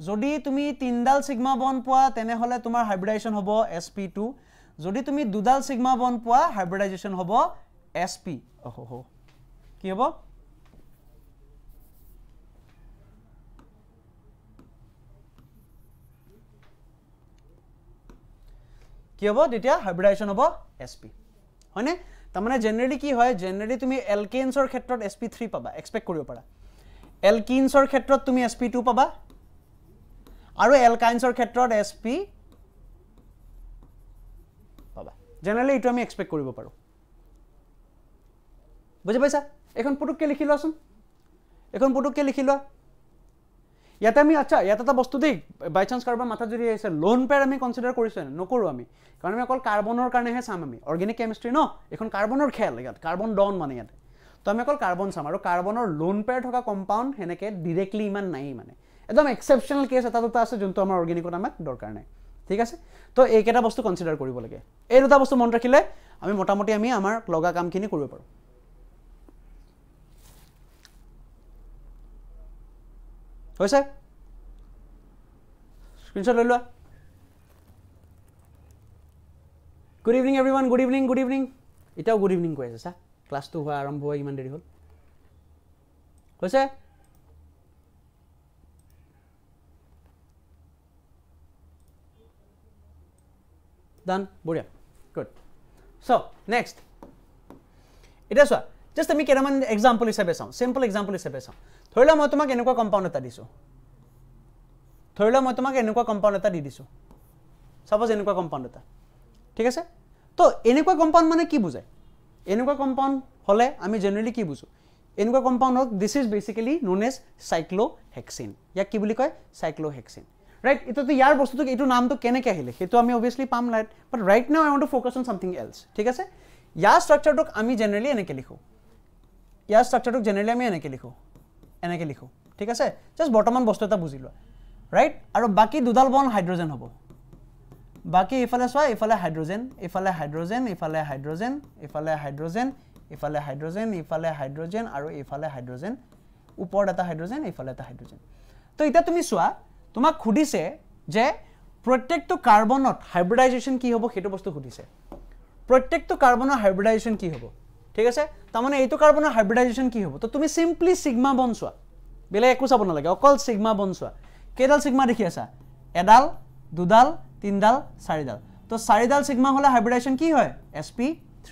যদি তুমি তিনডাল সিগমা বন্ড পোৱা তেনে হলে তোমাৰ হাইব্রিডাইজেশন হ'ব sp2 যদি তুমি দুডাল সিগমা বন্ড পোৱা হাইব্রিডাইজেশন হ'ব sp ওহো কি হ'ব क्या हो दितिया हाइब्रिडाइजेशन हो sp होने तमने जनरली की होय जनरली तुमी एल्केन्स और क्षेत्रत sp3 पाबा एक्सपेक्ट करियो पडा एल्किन्स और क्षेत्रत तुमी sp2 पाबा आरो एल्काइन्स और क्षेत्रत sp पाबा जनरली इटो आमी एक्सपेक्ट करिबो पारो बुझे पाइसा एखन पुटुक के लिखिलोसन एखन पुटुक के लिखिलो ইয়াতে আমি আচ্ছা ইয়াতে এটা বস্তু দেই বাই চান্স কার্বন মাথা জড়ি আছে লোন পেয়ার আমি কনসিডার কৰিছো না নকৰো আমি কাৰণ আমি অকল কার্বনৰ কাৰণেহে চাম আমি অৰ্গেনিক কেমিষ্ট্ৰি ন এখন কার্বনৰ খেল ইয়াত কার্বন ডাউন মানে ইয়াত তো আমি অকল কার্বন চাম আৰু কার্বনৰ লোন পেয়ার থকা কম্পাউন্ড হেনেকে ডাইৰেক্টলি ইমান নাই মানে একদম এক্সেপশনাল কেস এটা দুটা আছে যোনটো আমাৰ অৰ্গেনিকত আমাক দৰকাৰ নাই ঠিক আছে তো এই কেটা বস্তু কনসিডার কৰিব লাগে এই দুটা বস্তু মন ৰাখিলে আমি মোটামুটি আমি আমাৰ লগা কামখিনি কৰিব পাৰো হৈছে স্ক্রিনশট লৈ লোৱা good evening everyone good evening good evening এটাও গুড ইভিনিং কৈ আছে সা ক্লাস তো হোৱা আৰম্ভ হৈ ইমান দেৰি হ'ল হৈছে ডান বঢ়িয়া গুড সো নেক্সট এটা চোৱা जस्ट আমি কেরামান एग्जांपल হিচাপে চাও সিম্পল एग्जांपल হিচাপে চাও ধৰিলা মই তোমাক এনেকুৱা কম্পাউন্ড এটা দিছো ধৰিলা মই তোমাক এনেকুৱা কম্পাউন্ড এটা দি দিছো সাপোজ এনেকুৱা কম্পাউন্ড এটা ঠিক আছে তো এনেকুৱা কম্পাউন্ড মানে কি বুঝায় এনেকুৱা কম্পাউন্ড হলে আমি জেনারেলি কি বুঝো এনেকুৱা কম্পাউন্ড হক this is basically known as cyclohexene ইয়া কি বুলি কয় সাইক্লোহেক্সিন রাইট এটা তো ইয়াৰ বস্তুটো এটো নামটো কেনেকৈ আহিলে হেতু আমি অবভিয়াসলি পাম light but right now I want to focus on something else ঠিক আছে ইয়া স্ট্ৰাকচাৰটোক আমি জেনারেলি এনেকৈ লিখো या स्ट्रक्चरटुक जेनेरेली आमी एनेके लिखो एनेके लिखो ठीक आछे जस्ट बर्तमान बस्तु एटा बुझि लोवा राइट आरो बाकी दुडाल बन हाइड्रोजेन हबो बाकी इफाले सवा इफाले हाइड्रोजेन इफाले हाइड्रोजेन इफाले हाइड्रोजेन इफाले हाइड्रोजेन इफाले हाइड्रोजेन इफाले हाइड्रोजेन आरो इफाले हाइड्रोजेन ऊपर एटा हाइड्रोजेन इफाले एटा हाइड्रोजेन तो इटा तुमी सवा तुमाक खुदिसे जे प्रत्येकटु कार्बनत हाइब्रिडाइजेशन की हबो हेतु बस्तु खुदिसे प्रत्येकटु कार्बनर हाइब्रिडाइजेशन की हबो ठीक আছে তামানে এইটো কার্বনৰ হাইব্রিডাইজেশন কি হ'ব তো তুমি সিম্পলি সিগমা বনছৱা বেলে একো চাব নালাগে অকল সিগমা বনছৱা কেডাল সিগমা দেখি আছা এডাল দুডাল তিনডাল চাৰিডাল তো চাৰিডাল সিগমা হলে হাইব্রিডাইজেশন কি হয় sp3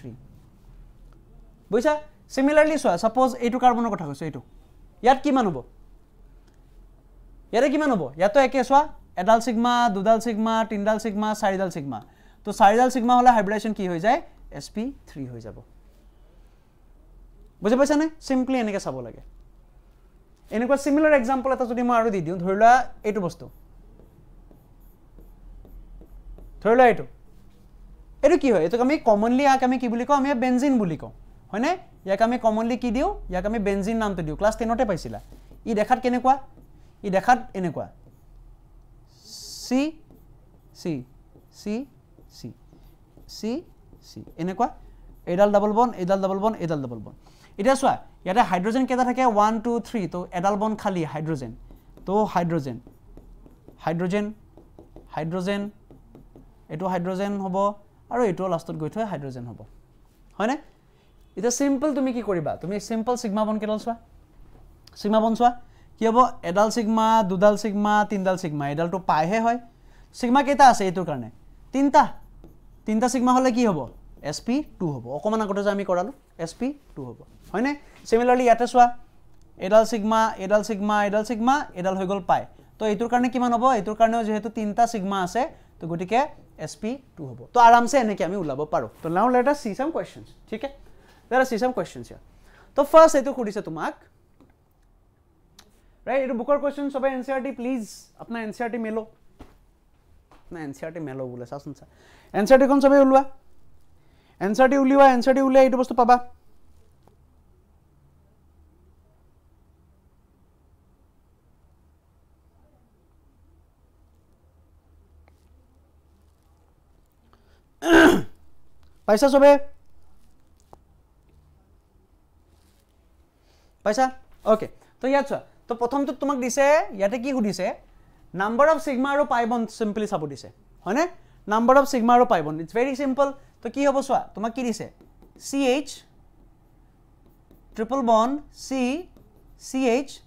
বুঝা সিমিলারলি সো সাপোজ এইটো কার্বনৰ কথা কৈছো এইটো ইয়াত কিমান হ'ব ইয়াৰে কিমান হ'ব ইয়াতো একে সো এডাল সিগমা দুডাল সিগমা তিনডাল সিগমা চাৰিডাল সিগমা তো চাৰিডাল সিগমা হলে হাইব্রিডাইজেশন কি হৈ যায় sp3 হৈ যাব बुझे पासा ना सिम्पली एनेके चाब लगे एनेकुवा सिमिलर एग्जाम्पल एटा जदि मैं आरो दि दिउ धरि लोवा एटु बस्तु धरि लोवा एटु एटु की होय एटुक आमी कमनली याक आमी की बुली कओ आमी बेंजिन बुली कओ होयने याक आमी कमनली की दिउ याक आमी बेंजिन नामतो दिउ क्लास टेन ओते पाइसिला इ देखात केनेकुवा इ देखात एनेकुवा C C C C C C एनेकुवा एडाल डबल बॉन्ड एडाल डबल बॉन्ड एडाल डबल बॉन्ड इटा चुआ इतना हाइड्रोजेन क्या थके वन टू थ्री तो एडाल बन खाली हाइड्रोजेन तो हाइड्रोजेन हाइड्रोजेन हाइड्रोजेन यू हाइड्रोजेन हम और यू लास्ट गई थे हाइड्रोजेन हम है इतना सिम्पल तुम कि तुम सिम्पल सिग्मा बन केडाल चुआ सिग्मा बन चुआ कि हम एडाल सिग्मा दुडाल सिग्मा तीनडाल सिग्मा एडाल तो पाए है सिग्मा केटा आसे एटुर कारणे तीनटा तीनटा सिग्मा होले कि हबो एस पी टू हबो अकमान आगते जे आमी करालो एस पी टू हबो हयने सिमिलरली याते सुआ एडाल सिग्मा एडाल सिग्मा एडाल सिग्मा एडाल होय गल पाई तो एतुर कारणे किमान हबो एतुर कारणे जेहेतु तीनटा सिग्मा आसे तो गटिके एस पी टू हबो तो आराम से एनेके आमी उलाबो पारो तो now let us see some questions ठीक है there are see some questions here तो फर्स्ट एतु खुदिसे तुमाक राइट एतु बुकर क्वेश्चन सबे एनसीईआरटी प्लीज अपना एनसीईआरटी मेलो ना एनसीईआरटी मेलो बोले सासन सा एनसीईआरटी कोन सबे उलवा एनसीईआरटी उलिवा एनसीईआरटी उले एतु बस्तु पाबा पैसा सबे पैसा ओके तो याद छ तो प्रथम तो तुमक दिसे याते की हुदिसे नंबर ऑफ सिग्मा और पाई बॉन्ड सिंपली साबो दिसे हने नंबर ऑफ सिग्मा और pi bond it's very simple तो की हबो सवा तुमक की दिसे C H triple bond C C H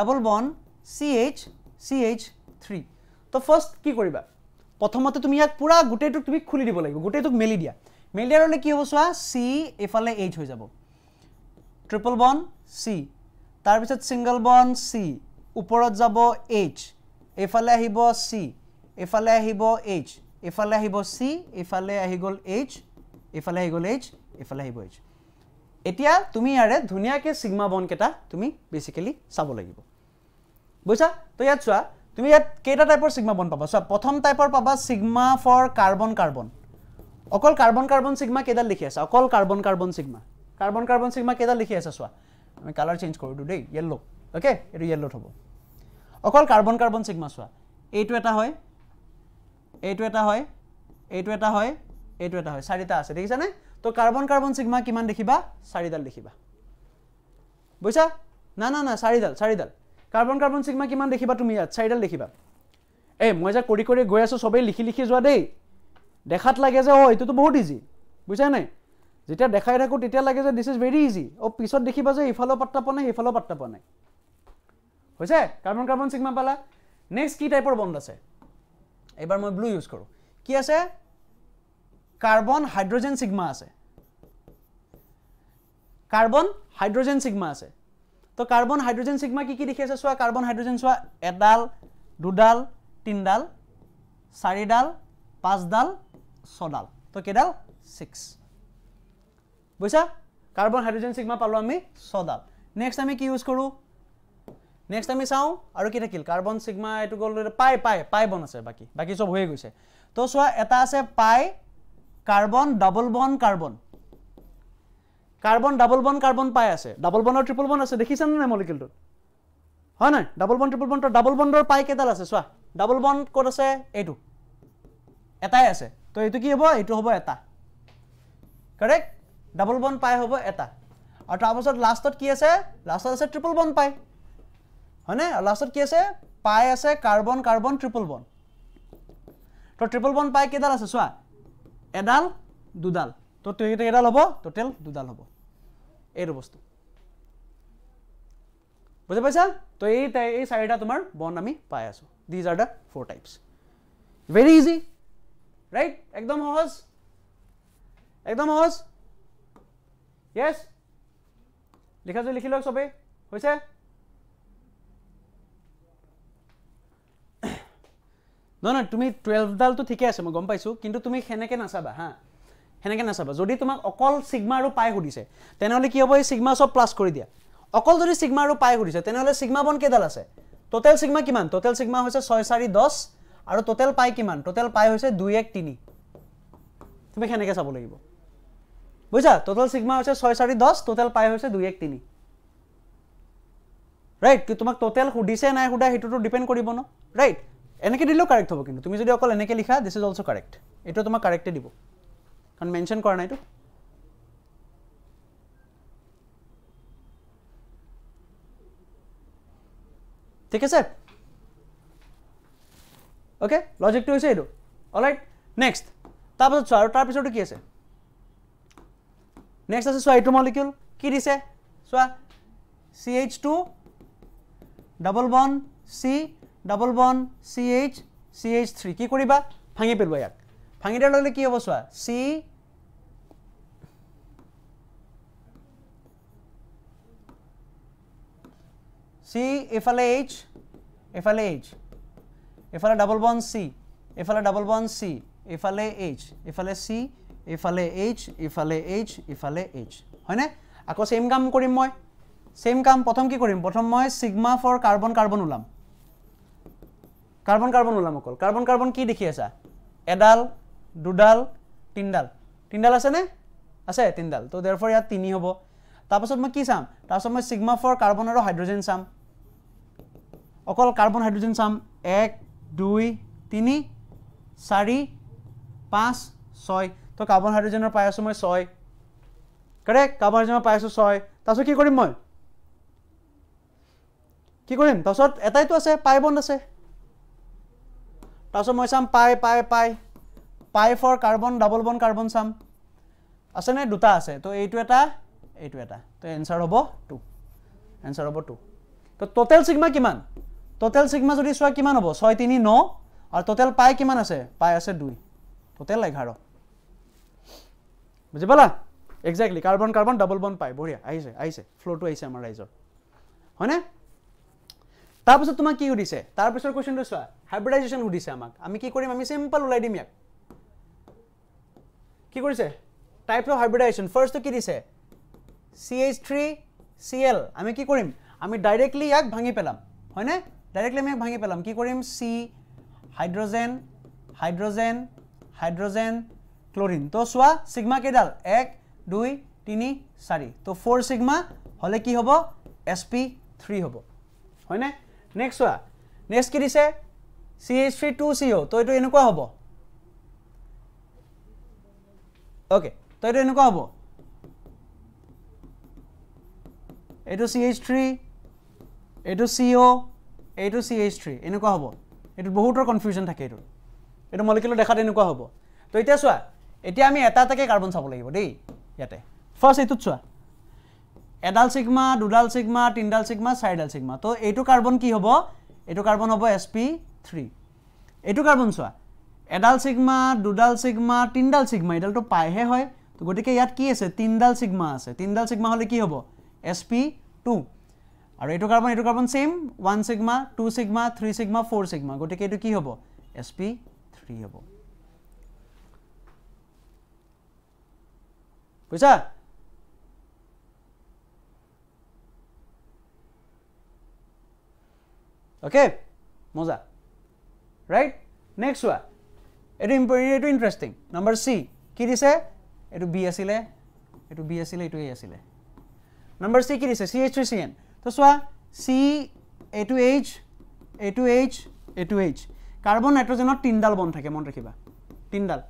double bond C H C H three तो फर्स्ट की करिबा प्रथमते तुम याक पूरा गुटेटुक तुम खुली दिबो लागिबो गुटेटुक मेलि दिया मेलि दियार ले की हबो सवा C एफाले H हो जाबो ट्रिपल बॉन्ड C तार पिছত सिंगल बॉन्ड C उपरत जाबो H एफाले आहिबो C एफाले आहिबो H एफाले आहिबो C एफाले आहिगोल H एफाले आहिगोल H एफाले आहिबो H एतिया तुम यारे धुनिया के सिग्मा बॉन्ड केटा तुम बेसिकली साबो लागिबो बुझा तो यात छुआ तुम यात केटा टाइपर सिग्मा बॉन्ड पाबा सब प्रथम टाइपर पाबा सिग्मा फॉर कार्बन कार्बन अकल कार्बन कार्बन सिग्मा केदा लिखि आसा अकल carbon carbon sigma carbon carbon sigma केदा लिखि आसा सवा আমি कलर चेंज करू दु दे येलो ओके एटु येलो थबो अकल कार्बन कार्बन सिग्मा सवा एटु एटा হয় एटु एटा হয় एटु एटा হয় एटु एटा হয় চাৰিটা আছে দেখিছা নে তো कार्बन कार्बन सिग्मा কিমান দেখিবা চাৰিডাল দেখিবা বুঝা না না না চাৰিডাল চাৰিডাল कार्बन कार्बन सिग्मा किमान देखिबा तुम यात साइडल देखिबा ए মই যা কোডি কোডি গৈ আছো সবে লিখি লিখি যোৱা দেই দেখাত লাগে যে ও এটো তো বহুত ইজি বুঝা নাই যেটা দেখাই থাকো তেতিয়া লাগে যে দিস ইজ ভেরি ইজি ও পিছত দেখিবা যে ইফালো পাত্তা পনে ইফালো পাত্তা পনে হইছে कार्बन कार्बन सिग्मा পালা নেক্সট কি টাইপৰ বন্ড আছে এবাৰ মই ব্লু ইউজ কৰো কি আছে কার্বন হাইড্রোজেন সিগমা আছে কার্বন হাইড্রোজেন সিগমা আছে तो कार्बन हाइड्रोजन सिग्मा की की देखि আছে সোয়া कार्बन हाइड्रोजन সোয়া এডাল দুডাল তিনডাল চাৰিডাল পাঁচডাল ছডাল তো কেডাল ছয় বুঝা कार्बन हाइड्रोजन सिग्मा পালো আমি ছডাল नेक्स्ट আমি কি ইউজ কৰো नेक्स्ट আমি চাও আৰু কি থাকিল कार्बन सिग्मा এটো গল পাই পাই পাই বন আছে বাকি বাকি সব হৈ গৈছে তো সোয়া এটা আছে pi carbon double bond carbon carbon double bond carbon pi আছে डबल बॉन्ड और ट्रिपल बॉन्ड আছে দেখিছানে না মলিকিউলটো হয় না double bond triple bond double বন্ডৰ পাই কেডাল আছে সোয়া ডবল বন্ড কোড আছে এটো এটাই আছে তো এটো কি হবো এটো হবো এটা करेक्ट डबल बॉन्ड পাই হবো এটা আর তারপর লাস্টত কি আছে লাস্টত আছে ট্রিপল বন্ড পাই হয় না লাস্টত কি আছে পাই আছে कार्बन कार्बन ट्रिपल बॉन्ड তো ट्रिपल बॉन्ड পাই কেডাল আছে সোয়া এডাল দুডাল तो तो এটা এডাল হবো টোটাল দুডাল হবো এর বস্তু বুঝা পাইছা তো এই এই সাইডটা তোমার বন্ড আমি পাই আছো this are the four types very easy right একদম সহজ একদম সহজ यस লিখা যো লিখি লও সবে হইছে না না তুমি বাৰটা ডাল তো ঠিকই আছে মই গম পাইছো কিন্তু তুমি হেনেকে নাছাবা হ্যাঁ हेनेके नासाबा जदि तुमक अकल सिग्मा आरो पाई हुदिसे तेनहले कि हबो ए सिग्मा सब प्लस करि दिया अकल जदि सिग्मा आरो पाई हुदिसे तेनहले सिग्मा बन केडाल आसे टोटल सिग्मा किमान टोटल सिग्मा होइसे ছয় চাৰি দহ आरो टोटल पाई किमान टोटल पाई होइसे দুই এক তিনি तुमे हेनेके साबो लागिबो बुझा टोटल सिग्मा होइसे ছয় চাৰি দহ टोटल पाई होइसे দুই এক তিনি राइट कि तुमक टोटल हुदिसे नाय हुदा हेतु तो डिपेंड करिबो न राइट एनेके दिलो करेक्ट हबो किन्तु तुमी जदि अकल एनेके लिखा दिस इज आल्सो करेक्ट एतो तुमा करेक्टे दिबो कन मेंशन करना है तो ठीक है सर ओके लॉजिक तो ऐसे ही दो ऑलराइट नेक्स्ट ताप तो चारों ताप इस ओर क्या है नेक्स्ट ऐसे स्वाइट्रो मॉलिक्यूल की रिसे स्वा C H two double bond C double bond C H C H three की कोड़ी बा भांगे पिलवाया फांगिटा लगे कि हम चुआ सी सी एफाले एच एफाले एच एफाले डबल बॉन्ड सी एफाले डबल बॉन्ड सी एफाले एच एफाले सी एफाले एच एफाले एच एफाले एच है ना आको सेम काम करिम मैं सेम काम प्रथम कि करिम प्रथम मैं सिग्मा फॉर कार्बन कार्बन उलाम कार्बन कार्बन उलाम अकल कार्बन कार्बन की देखि आसा एडाल दुडाल तीनडाल तीनडाल आसे ने आसे तीनडाल तो देयरफॉर या तीन होबो तार पाछत मैं कि साम तार पाछत मैं सिग्मा फॉर कार्बन और हाइड्रोजेन साम अकल कार्बन हाइड्रोजेन साम एक दुई तीन चारि पाँच छय तो कार्बन हाइड्रोजेन पाई आसो मैं छय करेक्ट कार्बन हाइड्रोजेन पाई आसो छय तार पाछत कि करिम मैं कि करिम तार पाछत एटाई तो आसे पाई बन्ड आसे तार पाछत मैं साम pi pi pi pi for carbon double bond carbon साम आसे ने दुटा आसे तो एइटु एटा एइटु एटा तो आन्सर होबो टू आन्सर होबो टू तो टोटल सिग्मा किमान टोटल सिग्मा जदि सोआ किमान होबो छय तीन नौ और टोटल पाई किमान आसे पाई आसे दो टोटल एगारो बुझि पाला exactly carbon carbon double bond pi बढ़िया आइसे आइसे फ्लो टू आइसे आमार राइजर हैने तार पिছত তোমাক কি উদিছে তার পিছৰ কোৱেশ্চনটো সোৱা হাইব্ৰিডাইজেচন উদিছে আমাক আমি কি কৰিম আমি সিম্পল উলাই দিম ইয়াক কি কৰিছে টাইপস অফ হাইব্ৰিডাইজেচন ফার্স্ট তো কি দিছে C H three C L আমি কি কৰিম আমি ডাইৰেক্টলি ইয়াক ভাঙি পেলাম হয়নে ডাইৰেক্টলি আমি ভাঙি পেলাম কি কৰিম C hydrogen hydrogen hydrogen chlorine তো সোয়া সিগমা কেডাল এক দুই তিনি চাৰি তো চাৰি সিগমা হলে কি হ'ব S P থ্री হ'ব হয়নে নেক্সট সোয়া নেক্সট কি দিছে C H three two C O তো এটো এনেকুৱা হ'ব ওকে তো এটো এনেকুৱা হ'ব एटू C H थ्री, एटू C O, एटू C H थ्री, एनुका होबो, एटू बहुतर कन्फ्यूजन थाके एटू, एटू मलिकुलर देखात एनुका होबो, तो इतिया चुआ, इतिया आमी एटा एटाके कार्बन चाबो लागिबो देई, याते, फर्स्ट एटू चुआ, एडाल सिग्मा, दुडाल सिग्मा, तीनडाल सिग्मा, चारिडाल सिग्मा, तो एटू कार्बन की होबो, एटू कार्बन होबो S P थ्री, एटू कार्बन चुआ, एडाल सिग्मा, दुडाल सिग्मा, तीनडाल सिग्मा, एडाल तो पाइहे होय, तो गटिके यात की आसे, तीनडाल सिग्मा आसे, तीनडाल सिग्मा हले की होबो S P टू और एटू कार्बन एटू carbon same one sigma two sigma three sigma four sigma गटिके एटू की होबो S P थ्री होबो बुझा ओके मजा राइट नेक्स्ट हुआ एटू इम्पोर्टेंट एटू इंटरेस्टिंग नंबर सी की दिसे एटू बी आसिले एटू बी आसिले एटू ए आसिले नंबर सी की C H three C N तो चुआ C A two H A two H A two H carbon nitrogen तीनडाल बन थे मन रखा तीनडाल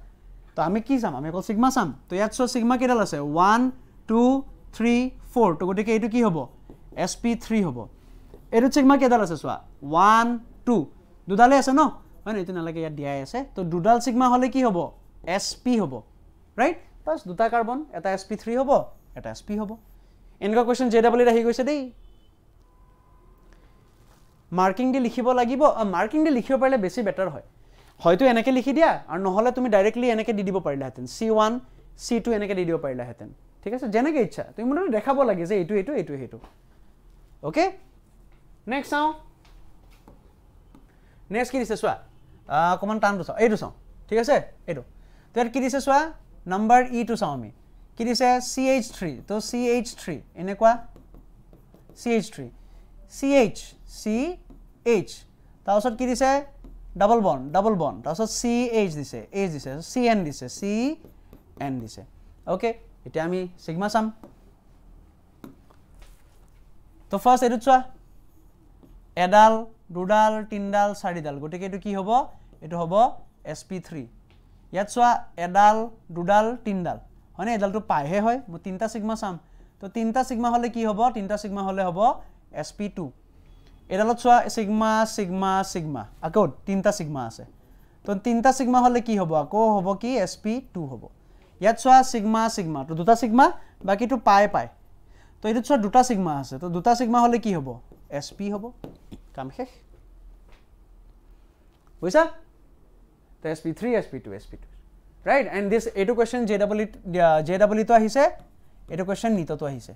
तो आम कि चाम अक सिग्मा चाम तो इतना चुआ सिग्मा केडाल आसे वन टू थ्री फोर तो गति के कि हम S P थ्री हम यू सिग्मा केडाल आसे चुआ वन टू दुडाले आसे न है नागे इतना दिए आसे तो दुडाल सिग्मा हमें कि हम S P हम राइट बस दुटा कार्बन एटा S P थ्री हम एटा S P हम एनका क्वेश्चन जे डबल आहि गई देई मार्किंग दे लिखिब लागिब मार्किंग दे लिखिब पारिले बेसी बेटर हय हयतो एनेके लिखि दिया आर नहले तुमी डायरेक्टली एनेके दि दिबो पारिला हेतेन C वन C टू एनेके दि दिबो पारिला हेतेन ठीक आछे जेनेके इच्छा तुमी मोने देखाबो लागे जे एटु एटु एटु एटु ओके नेक्स्ट आउ नेक्स्ट कि दिसे सुआ आ कमन टान दसो एटु सो ठीक आछे एटु तर कि दिसे सुआ नंबर E टू सो आमी कि दिसे C H थ्री तो C H थ्री এনেকুৱা C H three C H C H তাৰছত কি দিছে ডাবল বন্ড ডাবল বন্ড তাৰছত C H দিছে H দিছে C N দিছে C N দিছে ওকে এতিয়া আমি সিগমা সাম তো ফার্স্ট এটো চোৱা এডাল দুডাল তিনডাল চাৰিডাল গটিকে এটো কি হ'ব এটো হ'ব S P थ्री ইয়াত চোৱা এডাল দুডাল তিনডাল हने एडाल तो पाइहे है मैं तीनटा सिग्मा चाम तो तीनटा सिग्मा हमें कि हम तीनटा सिग्मा हमें हम S P टू एडाल चुआ सिग्मा सिग्मा सिग्मा आको तीनटा सिग्मा आसे तो तीनटा सिग्मा हमें कि हम आको हम कि S P टू हम इतना चुआ सिग्मा सिग्मा तो दुटा सिग्मा बाकी तो पाए पाए तो ये चुआ दुटा सिग्मा आसे तो दुटा सिग्मा हमें कि हम S P हम काम शेष बुझा तो S P three S P two S P two right? And this eighty question J E E to ahise, eighty question nita to ahise.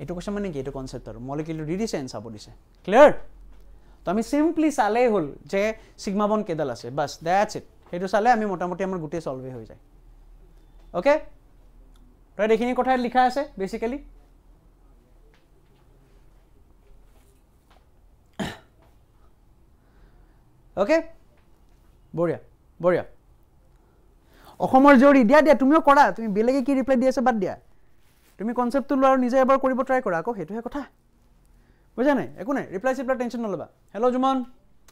eighty question mane ki eighty concept aru molecule reduce and subreduce, clear? तो आमी simply साले होल जे sigma bond केदाल आसे बस that's it हेतु साले आमी मोटामोटी आमार गुटे सॉल्व हो जाए ओके राइट एखिनि कथा लिखा आसे बेसिकली ओके बढ़िया बढ़िया अखमर जोड़ी दिया दिया तुमिओ करा तुमि बेलेगे की रिप्लाई दियासे बाद दिया तुमि कन्सेप्ट तुलो आरो निजे एबार करिबो ट्राई करा आको हेतुहे कथा बुझा ना एक ना रिप्लाई सिप्लाई टेंशन नलबा। हेलो जुमन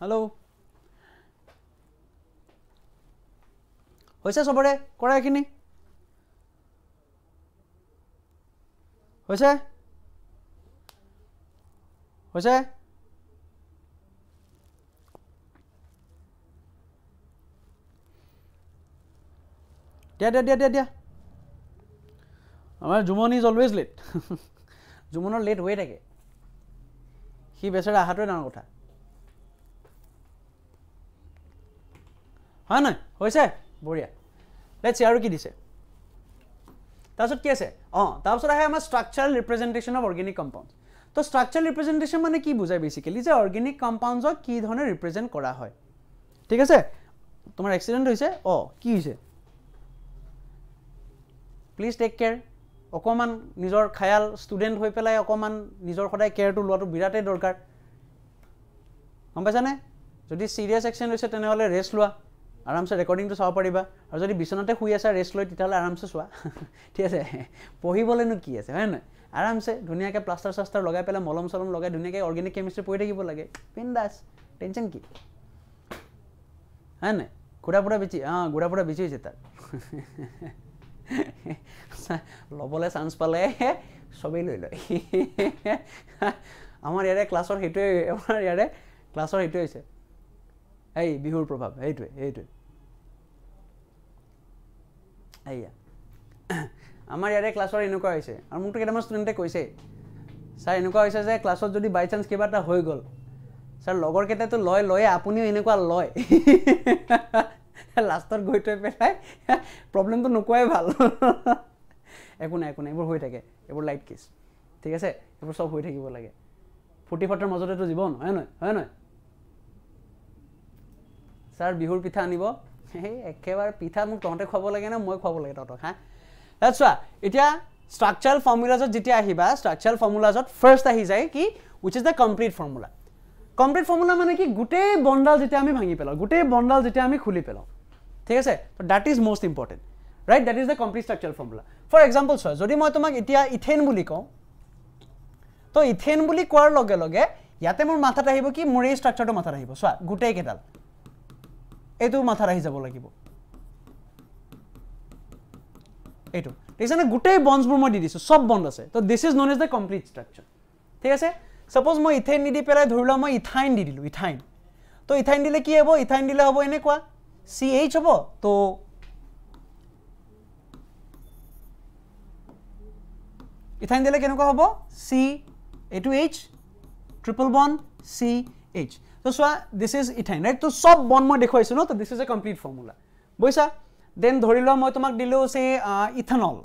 हेलो होइसे सबरे करा किनी होइसे होइसे दिया दिया दिया दिया आमार जुमन इज अलवेज लेट जुमनर लेट होए थाके ही बेचारा अहाटोवे डांगर कथा हाँ ना बढ़िया लेट्स सी और कि दिसे तारपत कि आछे अ तारपत आछे आमार structural representation of organic compounds तो स्ट्राक्चरल रिप्रेजेंटेशन माने कि बुझाय बेसिकली जे अर्गेनिक कम्पाउंड्स कि धरणे रिप्रेजेंट करा हय ठीक आछे तोमार एक्सिडेंट होइसे अ कि होइसे प्लीज टेक केयर अकमान निजर ख्याल स्टूडेंट हो पे अकमान निजर सदा केयर तो लोवा विराटे दरकार गम पाने जो सीरियस एक्शन लैसे तेने रेस्ट ला आराम से रेकर्डिंग तो चाव पारिबा और जो बिछनाते शुई आसा रेस्ट लय तेतियाले आराम से चुआ ठीक है पढ़िबलेनो कि आछे है ना आराम से धुनियाके प्लास्टर सास्टर लगाई पे मलम सलम लगाई धुनियाके अर्गेनिक केमिस्ट्री पढ़ि थाकिब लागे बिंदास टेंशन कि है ना गुड़ा पुरा बिचि हाँ गुड़ा पुरा बिचि होइसे तार लबले चान्स पाले सबे लई लय आमार यारे क्लासर हेटुए आमार यारे क्लासर हेटुए होइसे एइ बिहुर प्रभाव हेटुए हेटुए आइया आमार यारे क्लासर एनुका होइसे आर मुक्तो केटामान स्टुडेन्टे कइसे सर एनुका होइसे जे क्लासत जदि बाइ चान्स किबा एटा होइ गल सर लगोर केटा तो लय लय आपुनिओ एनुका लय लास्टर गई तो पे प्रब्लेम तो नोक भल एक ना एक ना ये थके लाइट केस ठीक है ये सब हो थको लगे फूर्ति फाटर मजते तो जीवन है ना है ना सर विहुर पिठा आन एकेबारे पिठा मोक तहते खुआ लगे ना मैं खुआ लगे तहतक हाँ तक चुआ इतना स्ट्राक्चरल फर्मुलाज जब स्ट्राक्चरल फर्मुलाज फर्स्ट आ जाए कि which is the complete formula complete formula माने कि गोटे बंडाल जेटा आमी भांगी पेलाओ गोटे बंडाल जेटा आमी खुली पेलाओ ठीक आछे तो that is most important right that is the complete structural formula for example sir जदि मैं तुमक इतिया इथेन बुली कौ तो इथेन बुली कोवार लगे लगे याते मोर माथात आहिबो कि मोर ए स्ट्राक्चरटा माथात आहिबो सो गोटे केडाल एतु माथात आहि जाबो लागिबो एतु देखछने गोटे बन्डसबुर म दि दिसो सब बन्ड आछे तो this is known as the complete structure ठीक आछे सपोज मैं इथेन निदी पे धरल मैं इथाइन दी दिल इथाइन तो इथाइन दिले कि हम इथाइन दिले हम एने सी एच हम तो इथाइन दिले के हम सी ए two H triple bond C H तो चुआ दिस इज इथाइन राइट तो सब बन मैं देखाइस न तो this is a complete formula बुझा देन धरी ला मैं तुमक दिलो से इथेनल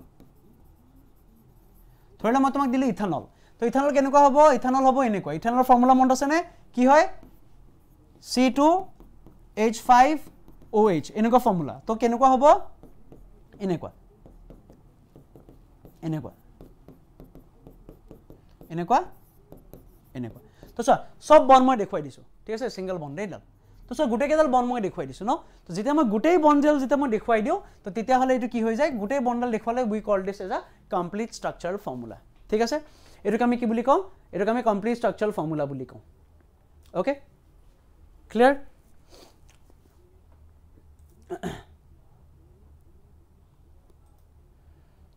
धरी ला मैं तुमक दिलो इथेनल तो इथेनल केनेका हबो इथेनल हबो एनेका इथेनल फॉर्मूला मन आसेने कि हय C two H five O H एनेका फॉर्मूला तो केनेका हबो एनेका एनेका एनेका एनेका तो स सब बन মই দেখুৱাই দিছো ঠিক আছে সিঙ্গেল বন্ড এডা তো স গুটে কেডাল বন মই দেখুৱাই দিছো ন তো যেতিয়া মই গুটেই বন্ডেল যেতিয়া মই দেখুৱাই দিও তো তেতিয়া হলে এটো কি হৈ যায় গুটেই বন্ডেল দেখুৱালে we call this as a complete structural formula ঠিক আছে एटक आमी कि बुली कम एटक आमी कमप्लीट स्ट्राक्चरल फर्मुला बुली कम ओके क्लियर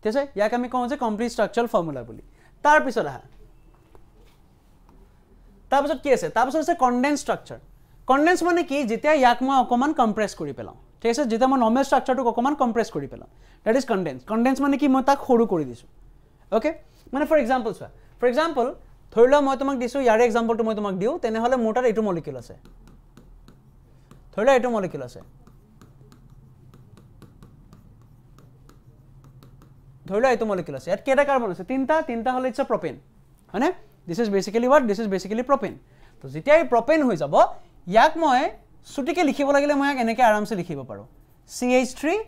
ठीक है याक आमी कम जे कमप्लीट स्ट्राक्चरल फर्मुला बुली तार पिছত आहा तार पिছত कि आछे तार पिছত आछे कन्डेन्स स्ट्राक्चर कन्डेन्स माने कि जेतिया याक म अकमान कम्प्रेस करि पेलाम ठीक आछे जेतिया म नर्मेल स्ट्राक्चरटुक अकमान कम्प्रेस करि पेलाम दैट इज कन्डेन्स कन्डेन्स माने कि म ताक हरु करि दिसु ओके माने for example sir for example धरि ल मैं तुमक दिसु यार एग्जांपल तो मैं तुमक दिउ तेने हले मोर तात एटु मॉलिक्यूल आछे धरि ल एटु मॉलिक्यूल आछे ধরলা এই তো মলিকিউল আছে ইয়াত কেটা কার্বন আছে তিনটা তিনটা হলে ইটস প্রোপেন হয় না this is basically what this is basically propane তো যেটাই প্রোপেন হই যাব ইয়াক মই সুটিকে লিখিব লাগিলে মই এনেকে আরামসে লিখিব পাৰো C H three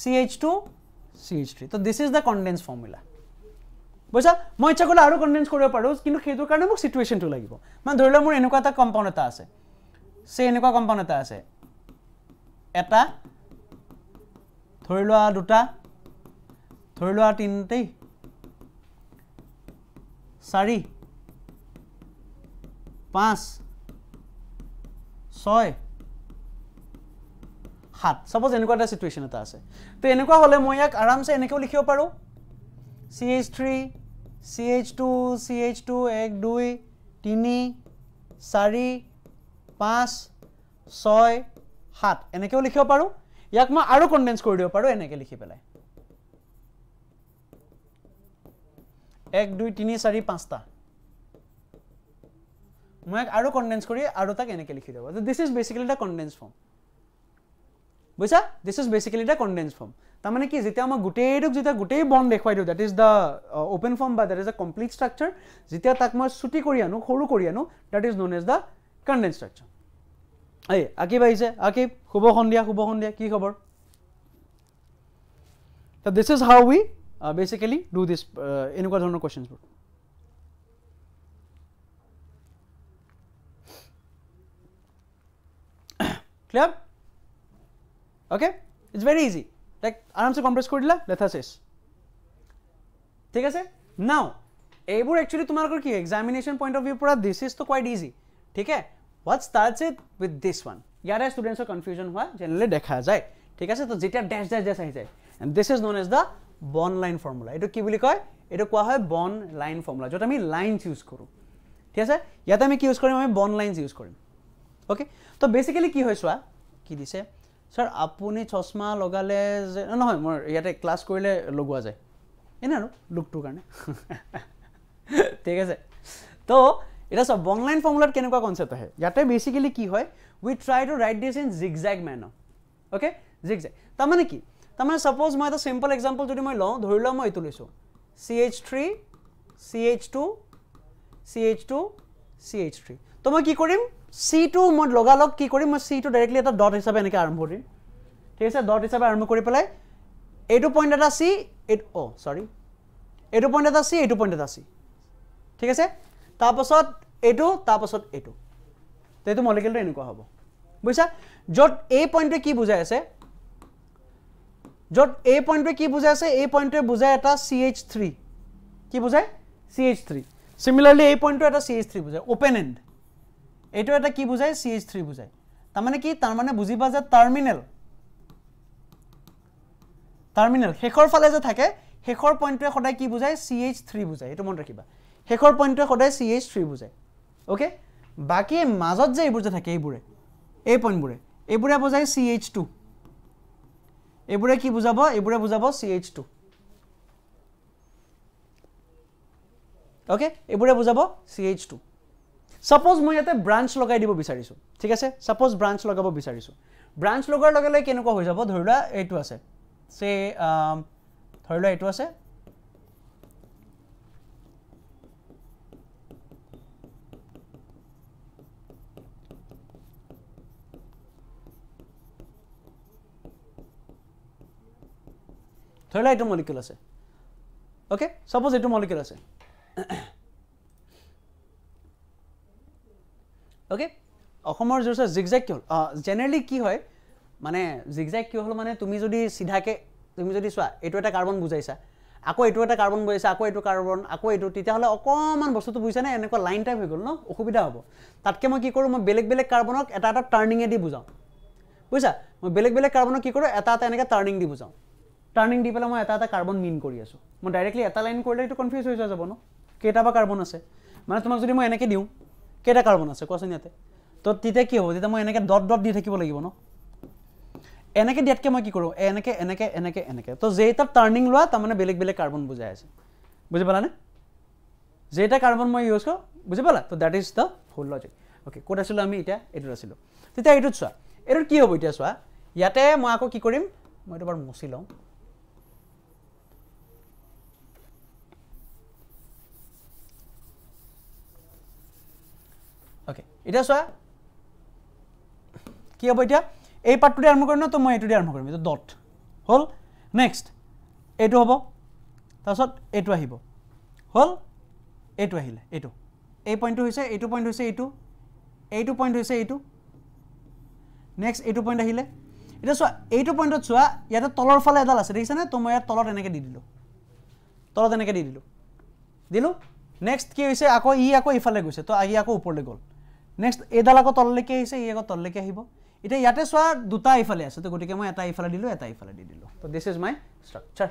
C H two C H three তো this is the condense formula বুঝা মই ইচ্ছা কলে আৰু কনডেন্স কৰিব পাৰো কিন্তু সেইটো কাৰণে মোক সিচুৱেশনটো লাগিব মানে ধৰলা মোৰ এনেকুৱা এটা কম্পাউণ্ড এটা আছে সে এনেকুৱা কম্পাউণ্ড এটা আছে এটা ধৰলা দুটা ধরলুয়া তিনটে চারি পাঁচ ছয় সাত সাপোজ এনেকুৱা এটা সিচুৱেশ্যন এটা আছে তো এনেকুৱা হলে মই ইয়াক আৰামসে এনেকৈ লিখিব পাৰো C H three C H two C H two one two three four five six seven এনেকৈ লিখিব পাৰো ইয়াক মই আৰু কনডেন্স কৰি দিব পাৰো এনেকৈ লিখি পেলাই एक दुई तीन चारि पाँचटा मैं आरो कन्डेन्स करी आरो तक एनेके लिखि देबो तो this is basically the condense form बुझा this is basically the condense form त माने कि जेटा हम गुटेइडुक जेटा गुटेइ बॉन्ड देखवाइ दिउ that is the open form बा that is a complete structure जेटा तक म सुटी करी आनु खोरु करी आनु that is known as the condense structure ए आकिब आइजे आकिब शुभ सन्ध्या शुभ सन्ध्या की खबर तो this is how we Uh, basically do this uh, in other questions bro. Clear? Okay, it's very easy like aram se compress kori dila lethasis thik ase now ebor actually tumar kor ki examination point of view pura this is to quite easy thik hai what starts it with this one yara students are confusion hua generally dekha jay thik ase to jeta dash dash dash ahi jay and this is known as the bond line formula एटो की बुली कय एटो कोआ होय bond line formula जत आमी lines use करू ठीक आसे यात आमी की यूज करिम आमी बॉन्ड लाइन्स यूज करिम ओके तो बेसिकली की होय सुआ की दिसे सर आपुनी चश्मा लगाले जे न होय मोर याते क्लास करिले लगुआ जाय एना न लुक टु कारणे ठीक आसे तो एटा सब बॉन्ड लाइन फॉर्मूला केनेका कांसेप्ट आहे याते बेसिकली की होय we try to write this in zigzag manner okay zigzag त माने की तमाने सपोज मैं सिम्पल एग्जाम्पल जो मैं लौं धरि लौं मैं एतो लैसो C H three C H two C H two C H three तो मैं कि करिम C two मैं लगालग कि करिम मैं C two डायरेक्टली एटा डट हिसाबे एनेके आरम्भ करिम ठीक आसे डट हिसाबे आरम्भ करि पेलाय एटो पॉइंट एटा C एट ओ सॉरी एटो पॉइंट एटा C एटो पॉइंट एटा C ठीक आसे तार पाছত एटो तार पाছত एटो तो एतो मलिक्युलটো এনেকুৱা হ'ব বুঝা জট A পয়েন্টে কি বুজাই আছে जट ए पॉइंटे की बुझा ए पॉइंटे बुझा एटा C H three कि बुझा C H three सिमिलारलि ए पॉइंटे एटा C H three बुझा ओपेन एंड एटो एटा कि बुझा C H three बुझा तार माने कि तार माने बुझिबा जे टर्मिनल टर्मिनल हेखर फाले जे थाके हेखर पॉइंटे खदाय कि बुझा C H three बुझा एटो मन राखिबा हेखर पॉइंटे खदाय C H three बुझा ओके बाकी माजत जे एबुर जे थाके एबुरे ए पॉइंट बुरे एबुरे बुझा C H two एबुरे कि बुझाबो एबुरे बुझाबो C H two ओके एबुरे बुझाबो C H two सपोज মই ইয়াতে ব্রাঞ্চ লগাই দিব বিচাৰিছো ঠিক আছে सपोज ব্রাঞ্চ লগাব বিচাৰিছো ব্রাঞ্চ লগাৰ লগে লগে কেনেকুৱা হৈ যাব ধৰিলা এটো আছে সে ধৰিলা এটো আছে ধৰিলা এটো মলিকিউল আছে ওকে सपोज এটো মলিকিউল আছে ওকে অসমৰ জৰছে জিগজ্যাগ কি হল জেনারেলি কি হয় মানে জিগজ্যাগ কি হল মানে তুমি যদি সিধাকে তুমি যদি সোয়া এটো এটা কার্বন বুজাইছা আকো এটো এটা কার্বন বুজাইছা আকো এটো কার্বন আকো এটো তেতিয়া হলে অকমান বস্তুটো বুজাইছা না এনেকুৱা লাইন টাইপ হৈ গল ন অসুবিধা হ'ব তাতকে মই কি কৰো মই বেলেগ বেলেগ কার্বনক এটা এটা টার্নিং এ দি বুজাও বুজা মই বেলেগ বেলেগ কার্বনক কি কৰো এটা এটা এনেকা টার্নিং দি বুজাও টার্নিং দি পেলা মই এটা এটা কার্বন মিন কৰি আছো মই ডাইরেক্টলি এটা লাইন কৰিলে এটা কনফিউজ হৈ যাব ন কেটা বা কার্বন আছে মানে তোমাক যদি মই এনেকে দিউ কেটা কার্বন আছে কোৱাছনি ইয়াতে তো তিতে কি হ'ব তিতে মই এনেকে ডট ডট দি থাকিব লাগিব ন এনেকে দিয়াতকে মই কি কৰো এনেকে এনেকে এনেকে এনেকে তো যেটা টার্নিং লোৱা তাৰ মানে বেলেগ বেলেগ কার্বন বুজাই আছে বুজি পালা নে যেটা কার্বন মই ইউজ কৰো বুজি পালা তো that is the whole logic okay কোড আছিল আমি এটা এটো আছিল তিতে এটো চোৱা এটো কি হ'ব এটা চোৱা ইয়াতে মই আকো কি কৰিম মই এবাৰ মুছি লম ओके इतना सो कि अब इतना ए पार्ट आरम्भ कर तो मैं ये आरम्भ करम डट हल नेक्स्ट यू हम तार यू हल यू ए पॉइंट यू पॉइंट यू यू पॉइंट यू नेक्स्ट यू पॉइंट इतना चुआ यू पॉइंट चुआ इतना तलर फाले एडाल आसे देखा ना तो मैं तलत एने दी दिल तलत एने दी दिल दिल नेक्स्ट कि आको इ आको इफाले गई तो इ आको ऊपर गल नेक्स्ट एडाल आको तलैके इ आको तलैके इतना इते चुआ दुटा इफाले आसे तो गति मैं एटा इफाले दिल एटा इफाले दी दिल तो दिस इज माई स्ट्राक्चार।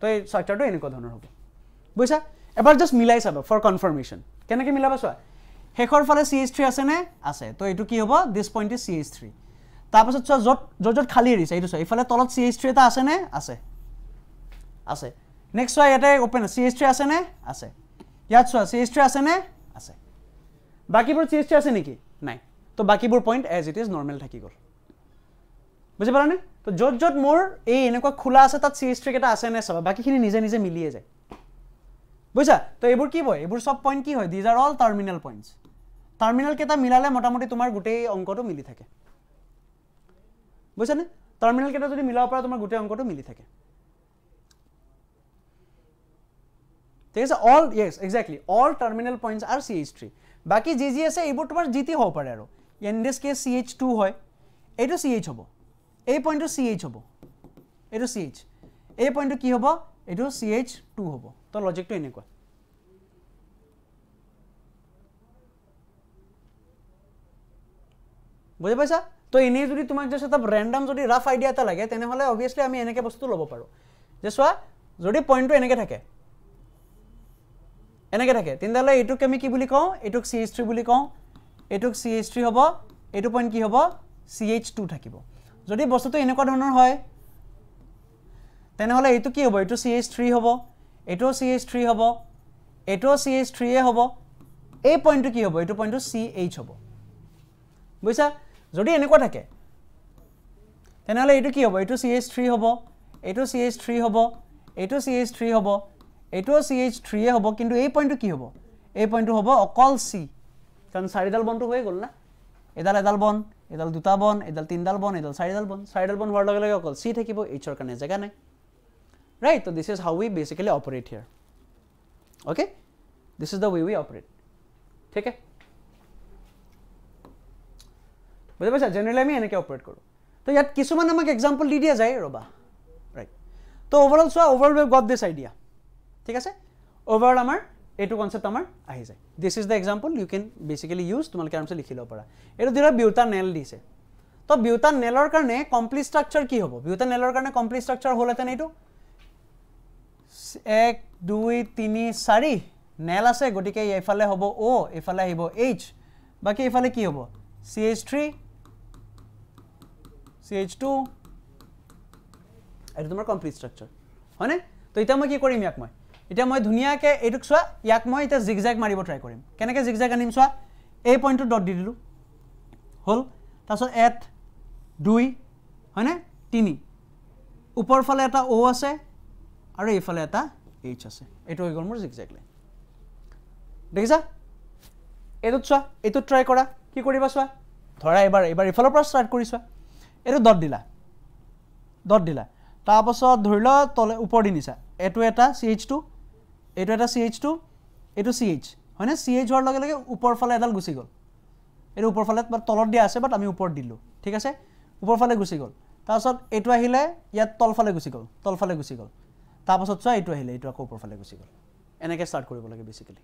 तो ये स्ट्राक्चार तो एनेकुवा धৰণৰ হ'ব बुझा एबार जस्ट मिलाई चाबा फॉर कन्फर्मेशन केनेके मिलाबा चुआ शेषर फाले सी एच थ्री आसे ने आसे तो यू कि हम this point is C H three तार पास चुआ जो जो खाली एरिसे यू चुआ इफाले तलत सी एच थ्री एटा आसे ने आसे आसे नेक्स्ट चुआ इते ओपेन सी एच थ्री आसे ने आसे इयात चुआ सी एच थ्री आसे ने आसे बाकीबोर सी एच थ्री आसे नेकि नाइ तो बाकीबोर point as it is normal थाकि गल बुझि पालाने तो जो जो मोर ए एनेकुवा खोला आसे तात सी एच थ्री एटा आसे ने चाबा बाकीखिनि निजे निजे मिलिए जाय बुझा तो एबोर कि होय एबोर सब पॉइंट कि होय this are all terminal points terminal केटा मिलाले मोटामुटी तुमार गोटेई अंकटो मिली थाके बुझाने टर्मिनल केटा जदि मिलाव पारा तुमार गोटेई अंकटो मिली थाके ठीक है all yes exactly all terminal points are C H three बाकी जी जी आसे एबोर तुमार जीटी हो पारे आरो in this case C H two होय एटो सी एच होबो ए पॉइंटो सी एच होबो एटो सी एच ए पॉइंटो कि होबो एटो सी एच टू होबो तो लॉजिक तो इनेकुवा बुझे पासा तो इने जो तुम जस्ट तब रैंडम जो राफ आइडिया एटा लगे तेनहले ऑब्वियसली आमी एनेके बस्तु लबो पारो जे सोआ जदि पॉइंट तो एनेके थाके एनेके थाके तेनहले एटुक आमी कि बुली कहौ एटुक सी एच थ्री बुली कहौ एटुक सी एच थ्री हबो एटु पॉइंट कि हबो सी एच टू থাকিব जदि बस्तुतो एनेकुवा धৰণৰ হয় तेनहले एटु कि हबो एटु सी एच थ्री हबो एटु सी एच थ्री हबो एटु सी एच थ्री ए हबो ए पॉइंट कि हबो एटु पॉइंट सी एच हबो बुझा जदि एनेकुवा थाके तेनहले एटु कि हबो एटु सी एच थ्री हबो एटु सी एच थ्री हबो एटु सी एच थ्री हबो एटु सी एच थ्री ए हबो किन्तु ए पॉइंट कि हबो ए पॉइंट हबो अकल C कारण सारिडाल बन्टु होइ गल ना एडाल एडाल बन एडाल दुटा बन एडाल तीनडाल बन एडाल सारिडाल बन सारिडाल बन होवार लगे लगे अकल C থাকিব H ৰ কাৰণে জাগা নাই राइट तो this is how we basically operate here okay this is the way we operate ठीक है बुझे पासा जेनेरेली आमी एनेके ऑपरेट करो तो यात किसुमान आमाक एग्जांपल दि दिया जाय रबा राइट तो overall so overall we have got this idea ठीक আছে ओवरऑल आमार एटु कॉन्सेप्ट आमार आही जाय this is the example you can basically use तुमाल के आराम से लिखि लो पारा एटु दिरा ब्यूटानेल दिसे तो ब्यूटानेलर कारणे कमप्लीट स्ट्राक्चर की हबो ब्यूटानेलर कारणे कमप्लीट स्ट्राक्चर होलते नेटु एक दुई तीन चारि नेल आसे गटिके इफाले हबो ओ इफाले आइबो H बाकी इफाले की हबो C H three C H two एटु तुमार कमप्लीट स्ट्राक्चर हने तो इता मैं कि करिम याक मैं इता मैं धुनियाके एटुक चुआ याक मैं इता जिगजैग मारिबो ट्राई करिम केनेके जिगजैग आनिम चुआ ए पॉइंट डट दि दिलु होल तासो एट दुई हने तीन ऊपर फाले एटा ओ आसे और इफाले एटा H आसे एटु हो गल मोर जिगजैग लाइन देखिसा एटु चुआ एटु ट्राई करा कि करिबा चुआ धरा एबार एबार इफालर पर स्टार्ट करि चुआ एटु डट दिला डट दिला तार पाছত ধৰিল তলে ওপৰ দিনিছা এটো এটা सी एच टू এটো এটা सी एच टू এটো सी एच হয়নে सी एच হোৱাৰ লগে লগে ওপৰ ফালে এডাল গুছি গল এটো ওপৰ ফালে বা তলত দিয়া আছে বাট আমি ওপৰ দিলো ঠিক আছে ওপৰ ফালে গুছি গল তাৰ পাছত এটো আহিলে ইয়াত তল ফালে গুছি গল তল ফালে গুছি গল তাৰ পাছত চা এটো আহিলে এটো আকৌ ওপৰ ফালে গুছি গল এনেকৈ স্টার্ট কৰিব লাগে বেসিক্যালি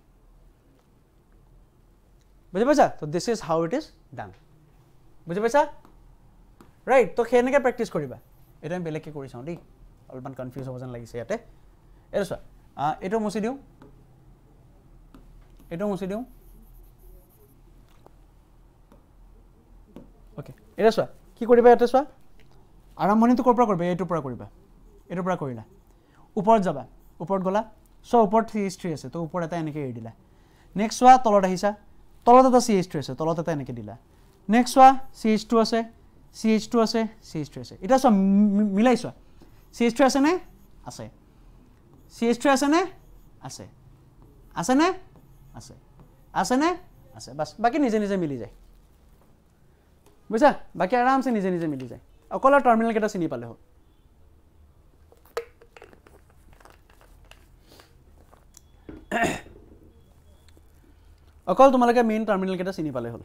বুজি পাইছা তো this is how it is done বুজি পাইছা রাইট তো কেনেকৈ প্ৰেক্টিছ কৰিবা एटा बेलेगे कर चाँव दी अलमान कन्फ्यूज हम जान लगे इतने ये चुआ यू मुचि दूँ यू मुचि दूँ ओके ये चुआ कि चुआ आरम्भणि तो कौर पर यूर करा ऊपर जाबा ऊपर गला चुआ ऊपर थ्री एच थ्री आसे तो ऊपर एट एने एरी दिला नेक्स्ट चुआ तलत आसा तलत सी एच थ्री आसे तलत एट एने दिला नेक्स्ट चुआ सी एच टू आसे सी एच टू আছে सी एच थ्री আছে এটা সব মিলাইছো सी एच थ्री আছে না আছে सी एच थ्री আছে না আছে আছে না আছে আছে না আছে বাস বাকি নিজে নিজে মিলি যায় বুঝা বাকি আরামসে নিজে নিজে মিলি যায় অকল টার্মিনাল কেটা চিনি পালে হল অকল তোমালোকে মেইন টার্মিনাল কেটা চিনি পালে হল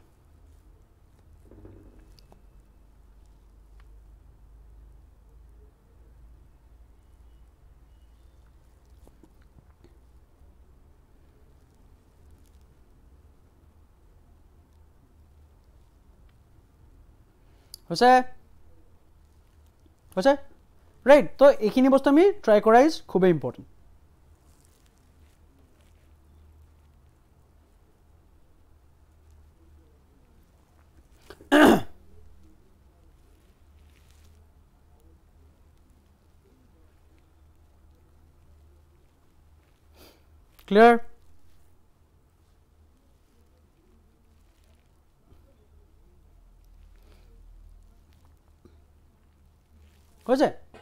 राइट तो ये बस्तु आम ट्राई करा इज खूब इम्पर्टेन्ट क्लियर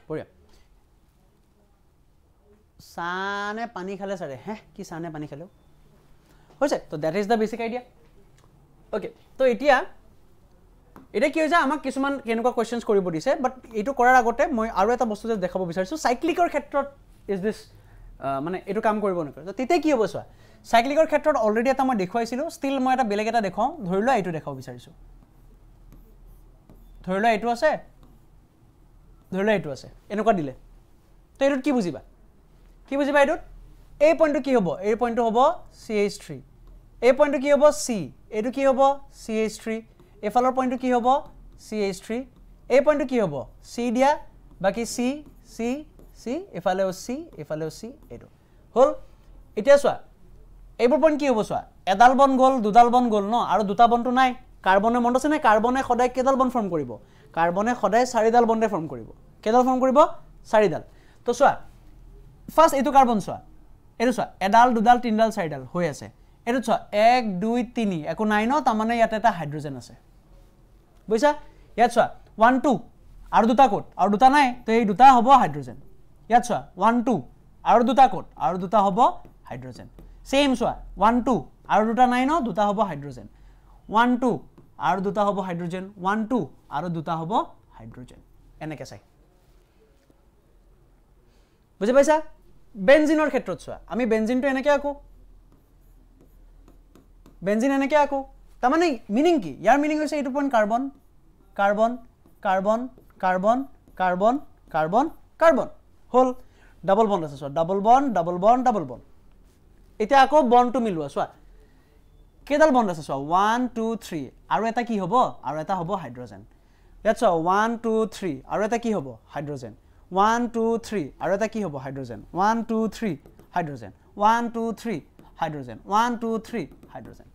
बढ़िया साने पानी खाले सारे हैं कि साने पानी खाले तो that is the basic idea okay तो इतिया इतिया कि होइजा आमाक किछुमान केनेकुवा क्वेश्चन्स करिब दिसे बट एटु करार आगते मैं आरो एटा बस्तु जे देखाब बिचारिसु साइक्लिकर क्षेत्रत इज दिस माने एटु काम करिब नकरे तो तिते कि होइब सुआ साइक्लिकर क्षेत्रत अलरेडी एटा मैं देखुवाइसिलो स्टिल मैं एटा बेलेग एटा देखाउ धरिलुआ एटु देखाब बिचारिसु धरिलुआ एटु आसे ধরলে এটু আছে এনেকা দিলে তো এটুত কি বুঝিবা কি বুঝিবা এটুত এই পয়েন্টটো কি হবো এই পয়েন্টটো হবো সি এইচ থ্রি এই পয়েন্টটো কি হবো C এটু কি হবো সি এইচ থ্রি এই ফালৰ পয়েন্টটো কি হবো সি এইচ থ্রি এই পয়েন্টটো কি হবো C দিয়া বাকি C C C এই ফালেও C এই ফালেও C এটু হল এতিয়া সোয়া এইবোৰ পয়েন্ট কি হবো সোয়া এডাল বন গল দুডাল বন গল ন আৰু দুটা বনটো নাই কাৰ্বনৰ মনত আছে নাই কাৰ্বনে সদায় কেডাল বন ফৰ্ম কৰিব কাৰ্বনে সদায় চাৰিডাল বনৰে ফৰ্ম কৰিব কেডাল ফৰ্ম কৰিব চাৰিডাল তো সোয়া ফার্স্ট এটো কার্বন সোয়া এটো সোয়া এডাল দুডাল তিনডাল চাৰিডাল হৈ আছে এটো সোয়া এক দুই তিনি একো নাই ন তাৰ মানে ইয়াতে এটা হাইড্রোজেন আছে বুইছা ইয়াত সোয়া এক দুই আৰু দুটা কোট আৰু দুটা নাই তো এই দুটা হ'ব হাইড্রোজেন ইয়াত সোয়া এক দুই আৰু দুটা কোট আৰু দুটা হ'ব হাইড্রোজেন সেম সোয়া এক দুই আৰু দুটা নাই ন দুটা হ'ব হাইড্রোজেন এক দুই आरो दुटा हबो हाइड्रोजन एक दुई आरो दुटा हबो हाइड्रोजन एने के साइ बुझे पाइसा बेंजिनर क्षेत्रत सुआ आमी बेंजिन तो एने के आको बेंजिन एने के आको त माने मीनिंग की यार मीनिंग होइसे एटु point carbon carbon carbon carbon carbon carbon carbon whole double bond আছে सुआ double bond double bond double bond एटा आको बॉन्ड टु मिलुआ सुआ केडाल बन्ड আছে সোয়া এক দুই তিনি আৰু এটা কি হ'ব আৰু এটা হ'ব হাইড্রোজেন লেটস সো এক দুই তিনি আৰু এটা কি হ'ব হাইড্রোজেন এক দুই তিনি আৰু এটা কি হ'ব হাইড্রোজেন এক দুই তিনি হাইড্রোজেন এক দুই তিনি হাইড্রোজেন এক দুই তিনি হাইড্রোজেন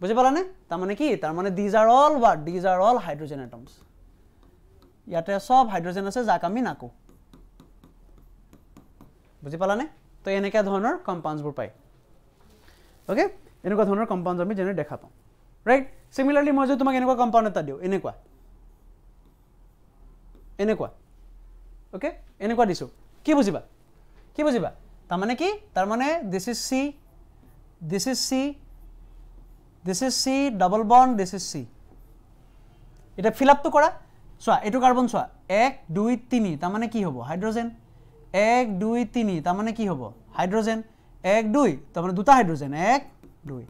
বুজি পালা নে তাৰ মানে কি তাৰ মানে these are all what these are all hydrogen atoms ইয়াতে সব হাইড্রোজেন আছে যাক আমি নাকো বুজি পালা নে তো এনেকা ধৰণৰ কম্পাউণ্ডবোৰ পাই ওকে এনেকুৱা ধৰণৰ কম্পাউণ্ড আমি যেনে দেখা পাওঁ ৰাইট সিমিলারলি মই যে তোমাক এনেকুৱা কম্পাউণ্ড এটা দিও এনেকুৱা এনেকুৱা ওকে এনেকুৱা দিছো কি বুজিবা কি বুজিবা তাৰ মানে কি তাৰ মানে this is C this is C this is C double bond this is C এটা ফিল আপ তো কৰা সোয়া এটো কার্বন সোয়া এক দুই তিনি তাৰ মানে কি হ'ব হাইড্রোজেন এক দুই তিনি তাৰ মানে কি হ'ব হাইড্রোজেন এক দুই তাৰ মানে দুটা হাইড্রোজেন এক দুই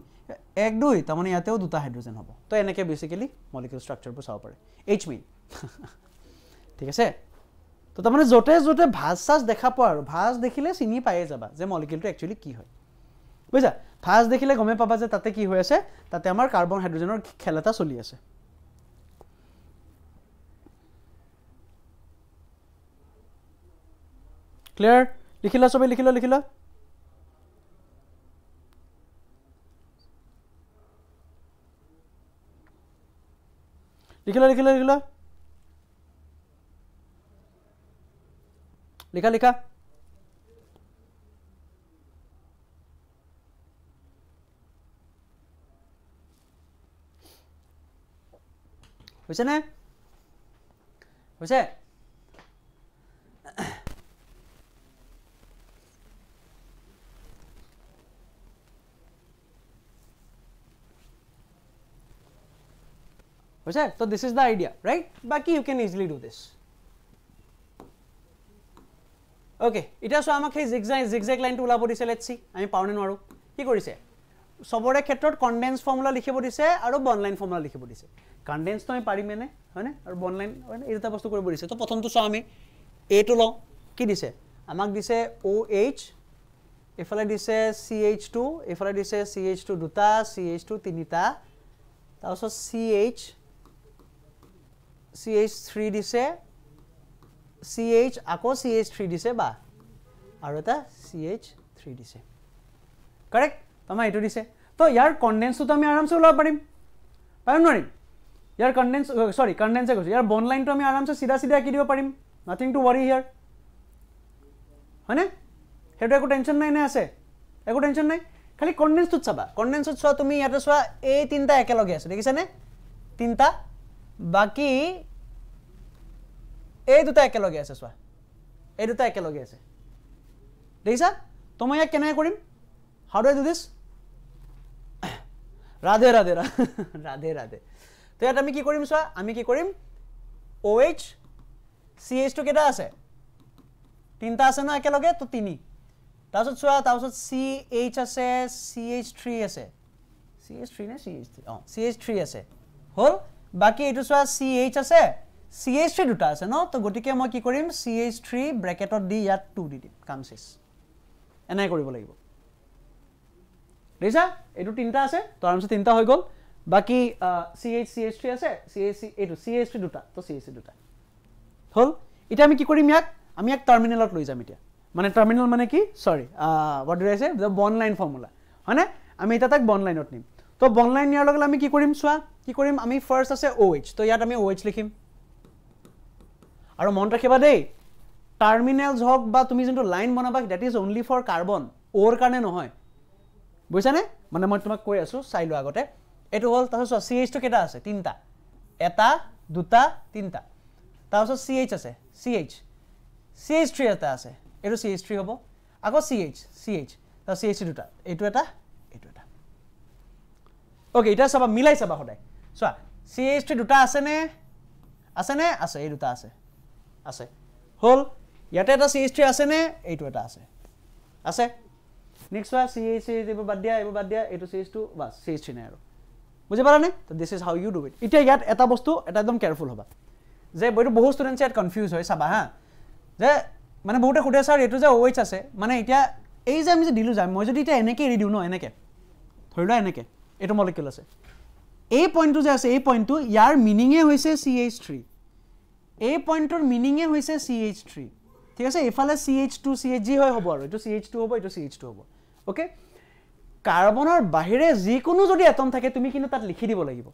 এক দুই তার মানে ইয়াতেও দুটা হাইড্রোজেন হব তো এনেকে বেসিক্যালি মলিকুলার স্ট্রাকচারবোৰ চাব পাৰে এইচ মিন ঠিক আছে তো তার মানে জোটে জোটে ভাঁজ সাজ দেখা পাও আৰু ভাঁজ দেখিলে চিনি পায়ে যাবা যে মলিকুলটো একচুয়ালি কি হয় বুঝা ভাঁজ দেখিলে গমে পাবা যে তাতে কি হৈ আছে তাতে আমাৰ কার্বন হাইড্রোজেনৰ খেলাটা চলি আছে ক্লিয়ার লিখিলা সবে লিখিলা লিখিলা लिखला लिखला लिखला लिखा लिखा बुझे ना बुझे बुझा है? तो this is the idea, right. बाकी you can easily do this. Okay, इतना सो आमक जिगजैग जिगजैग लाइन ऊपर दिसे. लेट्स सी आम पाने नो कि करिसे सबरे क्षेत्र कन्डेन्स फर्मुला लिखिब दिसे और बन लाइन फर्मुला लिखिब दिसे. कन्डेन्स तो आम पारिमेने हने और बन लाइन हने एटा बस्तु करिब दिसे. तो प्रथम तो सो आम ए तो लौ कि दिसे आमक दिसे OH एफाले दिसे C H टू एफाले दिसे C H टू दुटा C H टू तीनिटा तारसो CH C H थ्री दिसे C H आको C H थ्री दिसे बा और एटा C H थ्री दिसे. करेक्ट. तम एटू दिसे तो यार कन्डेन्स तो आमी आराम से उलाब पारिम पारिम नरिम यार कन्डेन्स सॉरी कन्डेन्स कइसो यार बॉन्ड लाइन तो आमी आराम से सीधा सीधा कि दिबो पारिम. नथिंग टू वरी हियर हने हेटो एको टेंशन नाइ ना आसे एको टेंशन नाइ. खाली कन्डेन्स तो छबा कन्डेन्स छवा तुमी यार छवा ए तीनटा एके लगे आसे देखिसा ने तीनटा बाकी ए दुटा एके लगे आसे छवा ए दुटा एके लगे आसे देखिसा. तो मैं या केना करिम how do I do this Radhe Radhe Radhe Radhe. तो यार आमी कि करिम छवा आमी कि करिम OH C H टू केटा आसे तीनटा आसे ना एके लगे तो तीन तासत सुआ तासत C H আছে C H थ्री আছে C H थ्री নে C H थ्री অ C H थ्री আছে হল বাকি এটু সুয়া C H আছে C H थ्री দুটা আছে ন. তো গটিকে মই কি করিম C H थ्री ব্র্যাকেটত দি ইয়াত टू দি দিম কাম শেষ. এনাই কৰিব লাগিব দেইছা এটু তিনটা আছে তো আৰামসে তিনটা হৈ গল বাকি C H C H three আছে C H এটু C H थ्री দুটা তো C H দুটা হল. এটা আমি কি করিম ইয়াক আমি এক টার্মিনালত লৈ যাম. এটা माने टर्मिनल माने कि सॉरी व्हाट डू आई से द बॉन्ड लाइन फॉर्मूला हने आमी इता तक बॉन्ड लाइनत निम. तो बॉन्ड लाइन नियार लगल आमी कि करिम सुआ कि करिम आमी फर्स्ट আছে OH तो यात आमी OH लिखिम आरो मन राखिबा दे टर्मिनल्स हक बा तुमी जोंतो लाइन बनाबा that is only for carbon ओर कारणे নহয় बुझा ने माने म तुमाक কৈ আছো চাইলো আগতে এটো হল. তাহলে CH তো কেটা আছে তিনটা এটা দুটা তিনটা তাহলে CH আছে CH CH3 এটা আছে एटो C H थ्री होबो आको CH CH त C H दुटा एटो एटा एटो एटा. ओके इटा सबा मिलाइ सबा हदाय सोआ C H थ्री दुटा आसे ने आसे ने आसे ए दुटा आसे आसे होल याते एटा C H थ्री आसे ने एटो एटा आसे आसे. नेक्स्ट वा C H एबो बाद दिया एबो बाद दिया एटो C H टू बस C H थ्री ने आरो बुझे पारा ने. तो this is how you do it. इटा यात एटा वस्तु एटा एकदम केयरफुल होबा जे बयतो बहु स्टुडेंट्स यात कन्फ्यूज होय सबा हा जे माने बहुते खुदे सर एटो जे OH আছে माने इटा एई जे आमी जे दिलु जाय মই যদি इटा এনেকে रि दिउ ন এনেকে ধৰিলা এনেকে এটো মলিকিউল আছে এই পইণ্টটো যে আছে এই পইণ্টটো ইয়াৰ মিনিংয়ে হৈছে C H थ्री এই পইণ্টৰ মিনিংয়ে হৈছে C H थ्री ঠিক আছে. এফালে C H two C H G হয় হ'ব আৰু এটো C H टू হ'ব এটো C H टू হ'ব. ওকে কার্বনৰ বাহিৰে যি কোনো যদি এটম থাকে তুমি কিনো তাত লিখি দিব লাগিব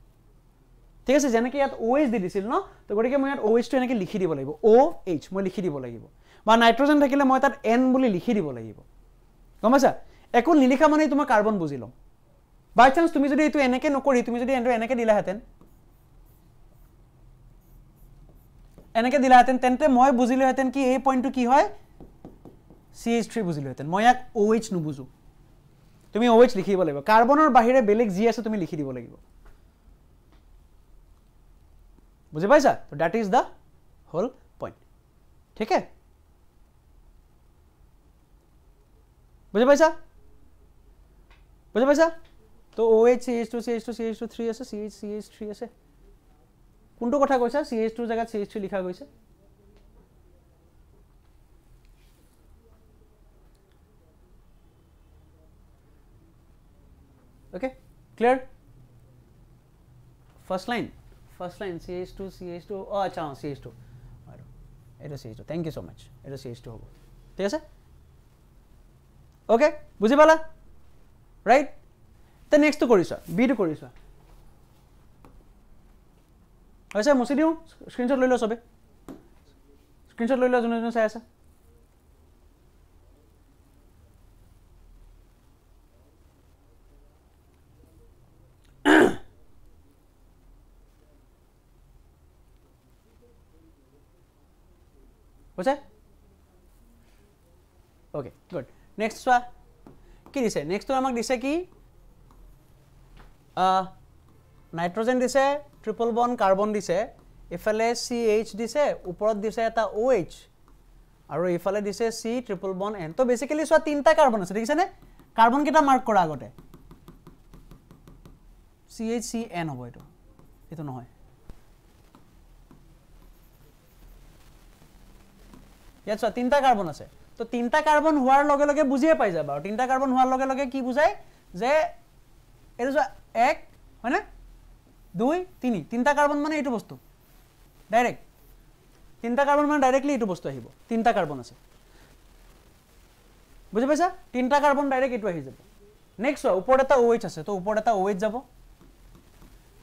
ঠিক আছে. যেনেকে ইয়াত OH দি দিছিল ন তো গটিকে মই ইয়াত OH টো এনেকে লিখি দিব লাগিব OH মই লিখি দিব লাগিব বা নাইট্রোজেন থাকিলে মই তাত n বুলি লিখি দিব লাগিব গম পাইছা. একো নিলিখা মানে তোমা কার্বন বুজি লম বাই চান্স তুমি যদি এটো এনেকে নকৰি তুমি যদি এটো এনেকে দিলা হেতেন এনেকে দিলা হেতেন তেনতে মই বুজিলো হেতেন কি এই পইণ্টটো কি হয় C H थ्री বুজিলো হেতেন. মই ইয়াক OH নু বুজু তুমি OH লিখিব লাগিব কার্বনৰ বাহিৰে বেলেগ জি আছে তুমি লিখি দিব লাগিব বুজি পাইছা. তো that is the whole point ঠিক আছে बुझे पाइसा बुझे पाइसा. तो OH C H two C H two C H two three আছে C H C H three আছে কোনটো কথা কৈছা C H टू জায়গা C H थ्री লিখা গৈছে okay clear. First line first line C H two C H two ও আচ্ছা C H टू আৰু এটা C H two thank you so much এটা C H टू হ'ব ঠিক আছে. ओके बुझे पाला राइट. तो नेक्स्ट तो करिसा बी तो करिसा ऐसा मुसी दिउ स्क्रीनशॉट লৈ ল সবে স্ক্রিনশট লৈ ল জোনে জোনে চাই আছে বুঝা. Okay good. नेक्स्ट चुआ कि दिसे नेक्स्ट तो आमक दिसे कि नाइट्रोजेन दिसे ट्रिपल बॉन्ड कार्बन दिसे इफाले सी एच दिसे ऊपरत दिसे एटा ओ एच और इफाले दिसे सी ट्रिपल बॉन्ड एन। तो बेसिकली सो तीनटा कार्बन आछे देखिसेने कार्बन केटा मार्क কৰা আগতে सी एच सी एन হ'ব এটো এটো নহয় ইয়াত সো तीनटा कार्बन आछे। तो तीनटा कार्बन होवार लगे लगे बुझिए पाइ जाबा तीनटा कार्बन होवार लगे लगे की बुझाय जे एटा सो एक হয় না दुई तीन तीनटा कार्बन माने एटु बस्तु डायरेक्ट तीनटा कार्बन माने डायरेक्टली एटु बस्तु आहिबो तीनटा कार्बन आछे बुझि पाइसा तीनटा कार्बन डायरेक्ट एटु आहि जाबो। नेक्स्ट वा ऊपर एटा ओएच आछे तो ऊपर एटा ओएच जाबो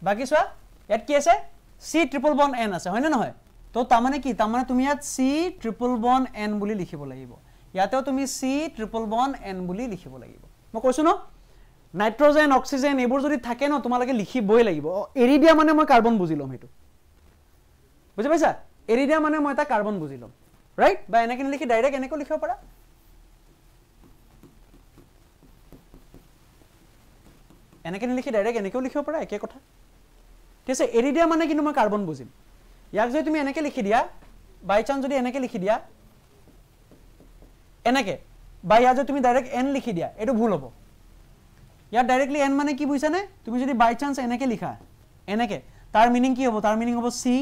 बाकी वा यात की आछे सी ट्रिपल बॉन्ड एन आछे होइन নহয়। तो ता माने की ता माने तुमी यात सी ट्रिपल बॉन्ड एन बुली लिखिबो लागिबो यातेও तुमी सी ट्रिपल बॉन्ड एन बुली लिखिबो लागिबो। মই কৈছো ন नाइट्रोजेन ऑक्सीजन एबोर जदि थाके न तुमालके लिखिबय लागिब एरिडिया माने মই कार्बन बुझि लम हेतु बुझि पाइसा एरिडिया माने মই এটা कार्बन बुझि लम राइट बा एनेके लिखि डायरेक्ट एनेको लिखिब पारा एनेके लिखि डायरेक्ट एनेको लिखिब पारा एके कथा ठीक আছে। एरिडिया माने किनु মই कार्बन बुझिम याक जदि तुमि एनेके लिखि दिया बाय चांस जदि एनेके लिखि दिया एनेके बा या जदि तुमि डायरेक्ट एन लिखि दिया एतु भूल हबो यार डायरेक्टली एन माने कि बुझाने तुम जो बाय चांस एनेके लिखा एनेके तार मीनिंग कि हबो तार मीनिंग हबो C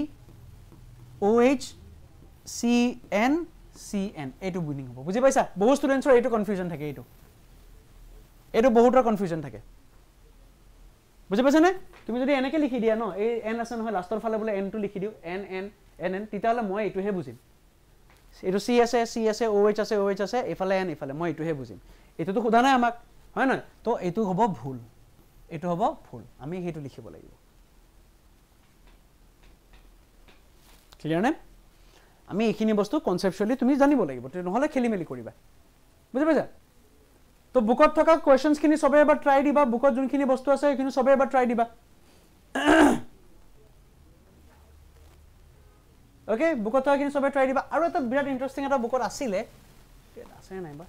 O H C N C N एटु मीनिंग हबो बुझि पाइसा। बहुत स्टूडेंट्सर एटु कन्फ्यूजन थाके एटु एटु बहुतर कन्फ्यूजन थाके बुझि पाइसा ने तुम जो एनेके लिखि दिया न ए एन आछे न लास्टर फाले बोले एन टू लिखि दिउ एन एन एन एन तिता हले মই एटुहे बुझिम एटु सी आछे सी आछे ओ एच आछे ओ एच आछे इफाले एन इफाले মই एटुहे बुझिम एटु तो खुदा ना आमाक है ना। तो ये हम भूल ये हम भूल आम लिख लगे क्लियर ने आम ये बस्तु कन्सेप्चुअली तुम जान लगे ना खेली मेली करा बुझे पासा। तो बुक थका क्वेश्चन सब ट्राई दिबा बुक जो बस्तु आखिरी सब ट्राई दिबा ओके बुक थका सब ट्राई दिबा। और एक विराट इंटरेस्टिंग बुक आसिले ना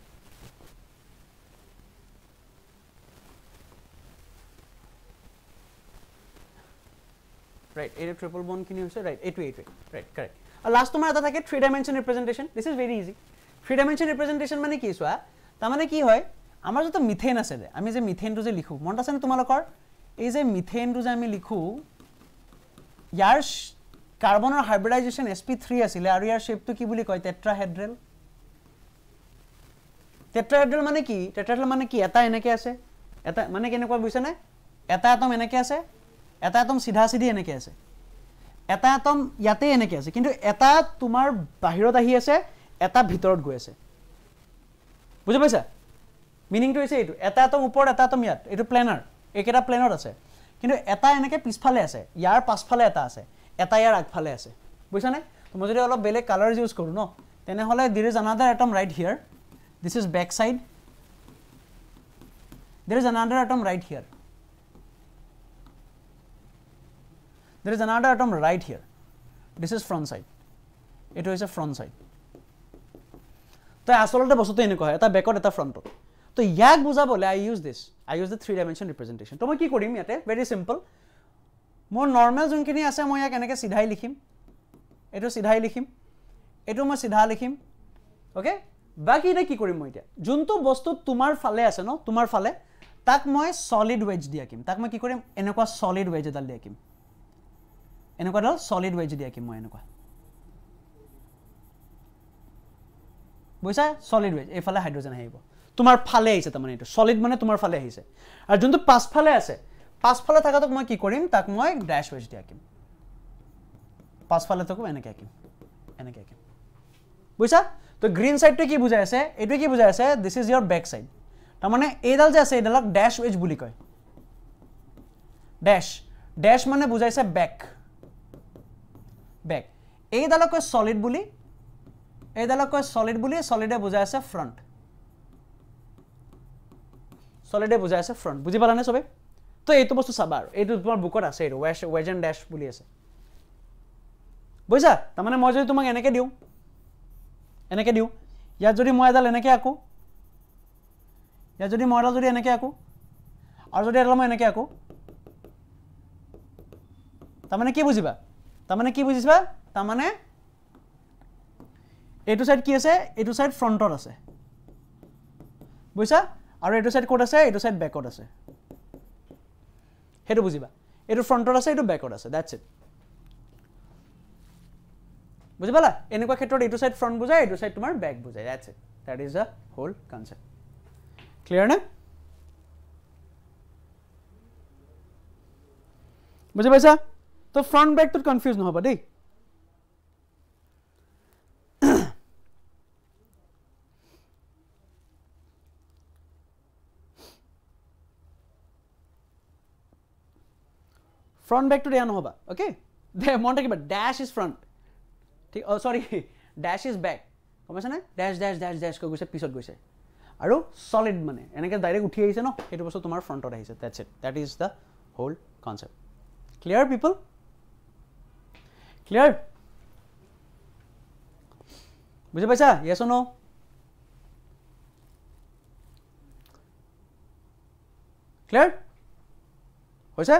राइट ए ट्रिपल बॉन्ड किनी होइसे right A two A two right correct. और लास्ट तुम्हारा था three dimension representation this is very easy. Three dimension representation माने कि सोआ ता माने कि होय आमार जतो मिथेन आसे जे आमी जे मिथेन तो जे लिखु मन आसे ने तुमालकर ए जे मिथेन तो जे आमी लिखु यार कार्बनर हाइब्रिडाइजेशन एस पी थ्री आसिले आरो यार शेप तो कि बुली कय टेट्राहेड्रल टेट्राहेड्रल माने कि टेट्राहेड्रल माने कि एटा एनेके आसे एटा माने केनेको बुझिसे ने एटा एटम एनेके आसे एटा एटम सीधा सीधी एनेके आसे एटा एटम याते एनेके आसे किंतु एटा तुमार बाहिरत आहि आसे एटा भितरत गय आसे बुझि पाइसा। मीनिंग तो इसे एटु एटा एटम ऊपर एटा एटम यात एटु प्लेनर एकेटा प्लेनर आसे किंतु एटा एनेके पिसफाले आसे यार पासफाले एटा आसे एटा यार आगफाले आसे बुझिसा ने। तो मजदि अलप बेलेग कलर्स यूज करू न तेने हले there is another atom right here this is back side there is another atom right here there is another atom right here this is front side it is a front side to asolote bostu ene ko eta backot eta frontot to yak bujabole I use this I use the three dimension representation to moi ki korim yate very simple more normal junkini ase moi yak enake sidhai likhim eto sidhai likhim eto moi sidha likhim okay baki eta ki korim moi eta juntu bostu tomar phale ase no tomar phale tak moi solid wedge dia kim tak moi ki korim enako solid wedge dal dia kim एनेकुवा solid wedge दिया कि मैं एनेकुवा बुझा solid wedge एफाले hydrogen आहिबो तुमार फाले आइसे तमाने एटु सॉलिड माने तुमार फाले आइसे आर जोंतु पास फाले आसे पास फाले थाका तक मैं कि करिम ताक मैं डैश वेज दिया कि पास फाले तक एनेके आकिम एनेके आकिम बुझा। तो ग्रीन साइड तो कि बुझाय आसे एटु कि बुझाय आसे this is your back side तमाने एडाल जे आसे एडालक डैश वेज बुली कय डैश डैश माने बुझायसे बैक बैक ए दाला कोई सॉलिड बुली ए दाला कोई सॉलिड बुली सॉलिडे बुझाय से फ्रंट सॉलिडे बुझाय से फ्रंट बुझि पालाने सबे। तो एतो बस्तु साबार एतो तुमार बुकत आसे arrow wedge wedge and dash बुली आसे बुझा। त माने মই যদি তোমাক এনেকে দিউ এনেকে দিউ ইয়া যদি মই এডাল এনেকে আকো ইয়া যদি মই এডাল যদি এনেকে আকো আৰু যদি এডাল মই এনেকে আকো तारमाने कि बुझिबा तारमाने कि बुझिबा तारमाने एटु साइड कि आछे एटु साइड फ्रंटर आछे बुझा और एटु साइड कोट आछे एटु साइड बैकवर्ड आछे हेटु बुझिबा एटु फ्रंटर आछे एटु बैकवर्ड आछे दैट्स इट बुझे पाला एनेकुवा क्षेत्रत एटु साइड फ्रंट बुझाय एटु साइड तुम्हार बैक बुझाय that's it that is the whole concept clear ना बुझे पाइसा तो फ्रंट बैक तो कन्फ्यूज नहबा दे फ्रंट बैक तो देया नहबा ओके दे मन राखिबा डैश इज फ्रंट ठीक oh sorry dash is back गम पाइसा ना डैश डैश डैश डैश क गयसे पिसत गयसे आरो सॉलिड माने एनेके डायरेक्ट उठि आइसे न एटु बस तुम्हार फ्रंटत आइसे that's it that is the whole concept. Clear people? Clear? बुझे पाइसा? Yes or no? Clear? होइसे?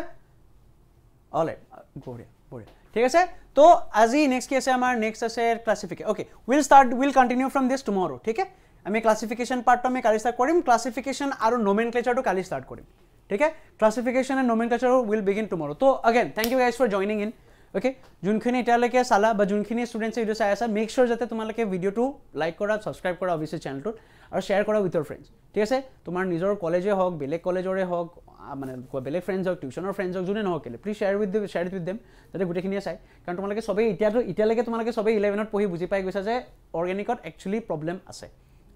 All right. बढ़िया, बढ़िया. ठीक है तो आज ही नेक्स्ट केस है हमारा नेक्स्ट है classification. Okay, we'll start, we'll continue from this tomorrow. ठीक है? हमें क्लासिफिकेशन पार्ट तो हमें काली स्टार्ट करें, क्लासिफिकेशन और नोमेनक्लेचर तो काली स्टार्ट करें. ठीक है classification and nomenclature will begin tomorrow तो again thank you guys for joining in okay जोनखिनि एतियालैके चाला बा जोनखिनि स्टूडेंट्स भिडिओ चाइ आसा मेक श्योर जाते तुम्हारे भिडिओ तो लाइक करा सबसक्राइब करा अभियसली चैनलटोत और शेयर करा विथ योर फ्रेंड्स ठीक है तुम्हार निजर कॉलेजे हक बेलेग कॉलेजरे हक माने बेलेग फ्रेंड्स हक ट्यूशनर फ्रेंड्स हक जोने नहक please share with them share with them ताते गुटेखिनिये चाय कारण तुम्हारे सबे इतियातो इतियालैके तुम्हारे सबे इलेवन पढ़ी बुझी पाइ गइसा जे अर्गेनिकत एक्चुअली प्रॉब्लम आछे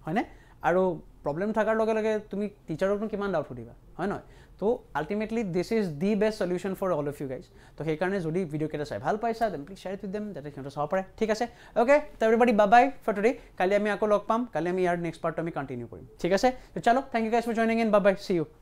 हयने और प्रॉब्लम थाकार लगे लगे तुम टीचारको किमान डाउट सुधिबा हय न तो ultimately this is the best solution for all of you guys तो हेकाने जोडी वीडियो केटा चाइ भाल पाइसा then please share it with them that is not so पारे ठीक है ओके तो everybody bye bye for today काली आमी आको लग पाम काली आमी यार नेक्स्ट पार्ट आमी कंटिन्यू करिम ठीक है तो चलो thank you guys for joining in bye bye see you.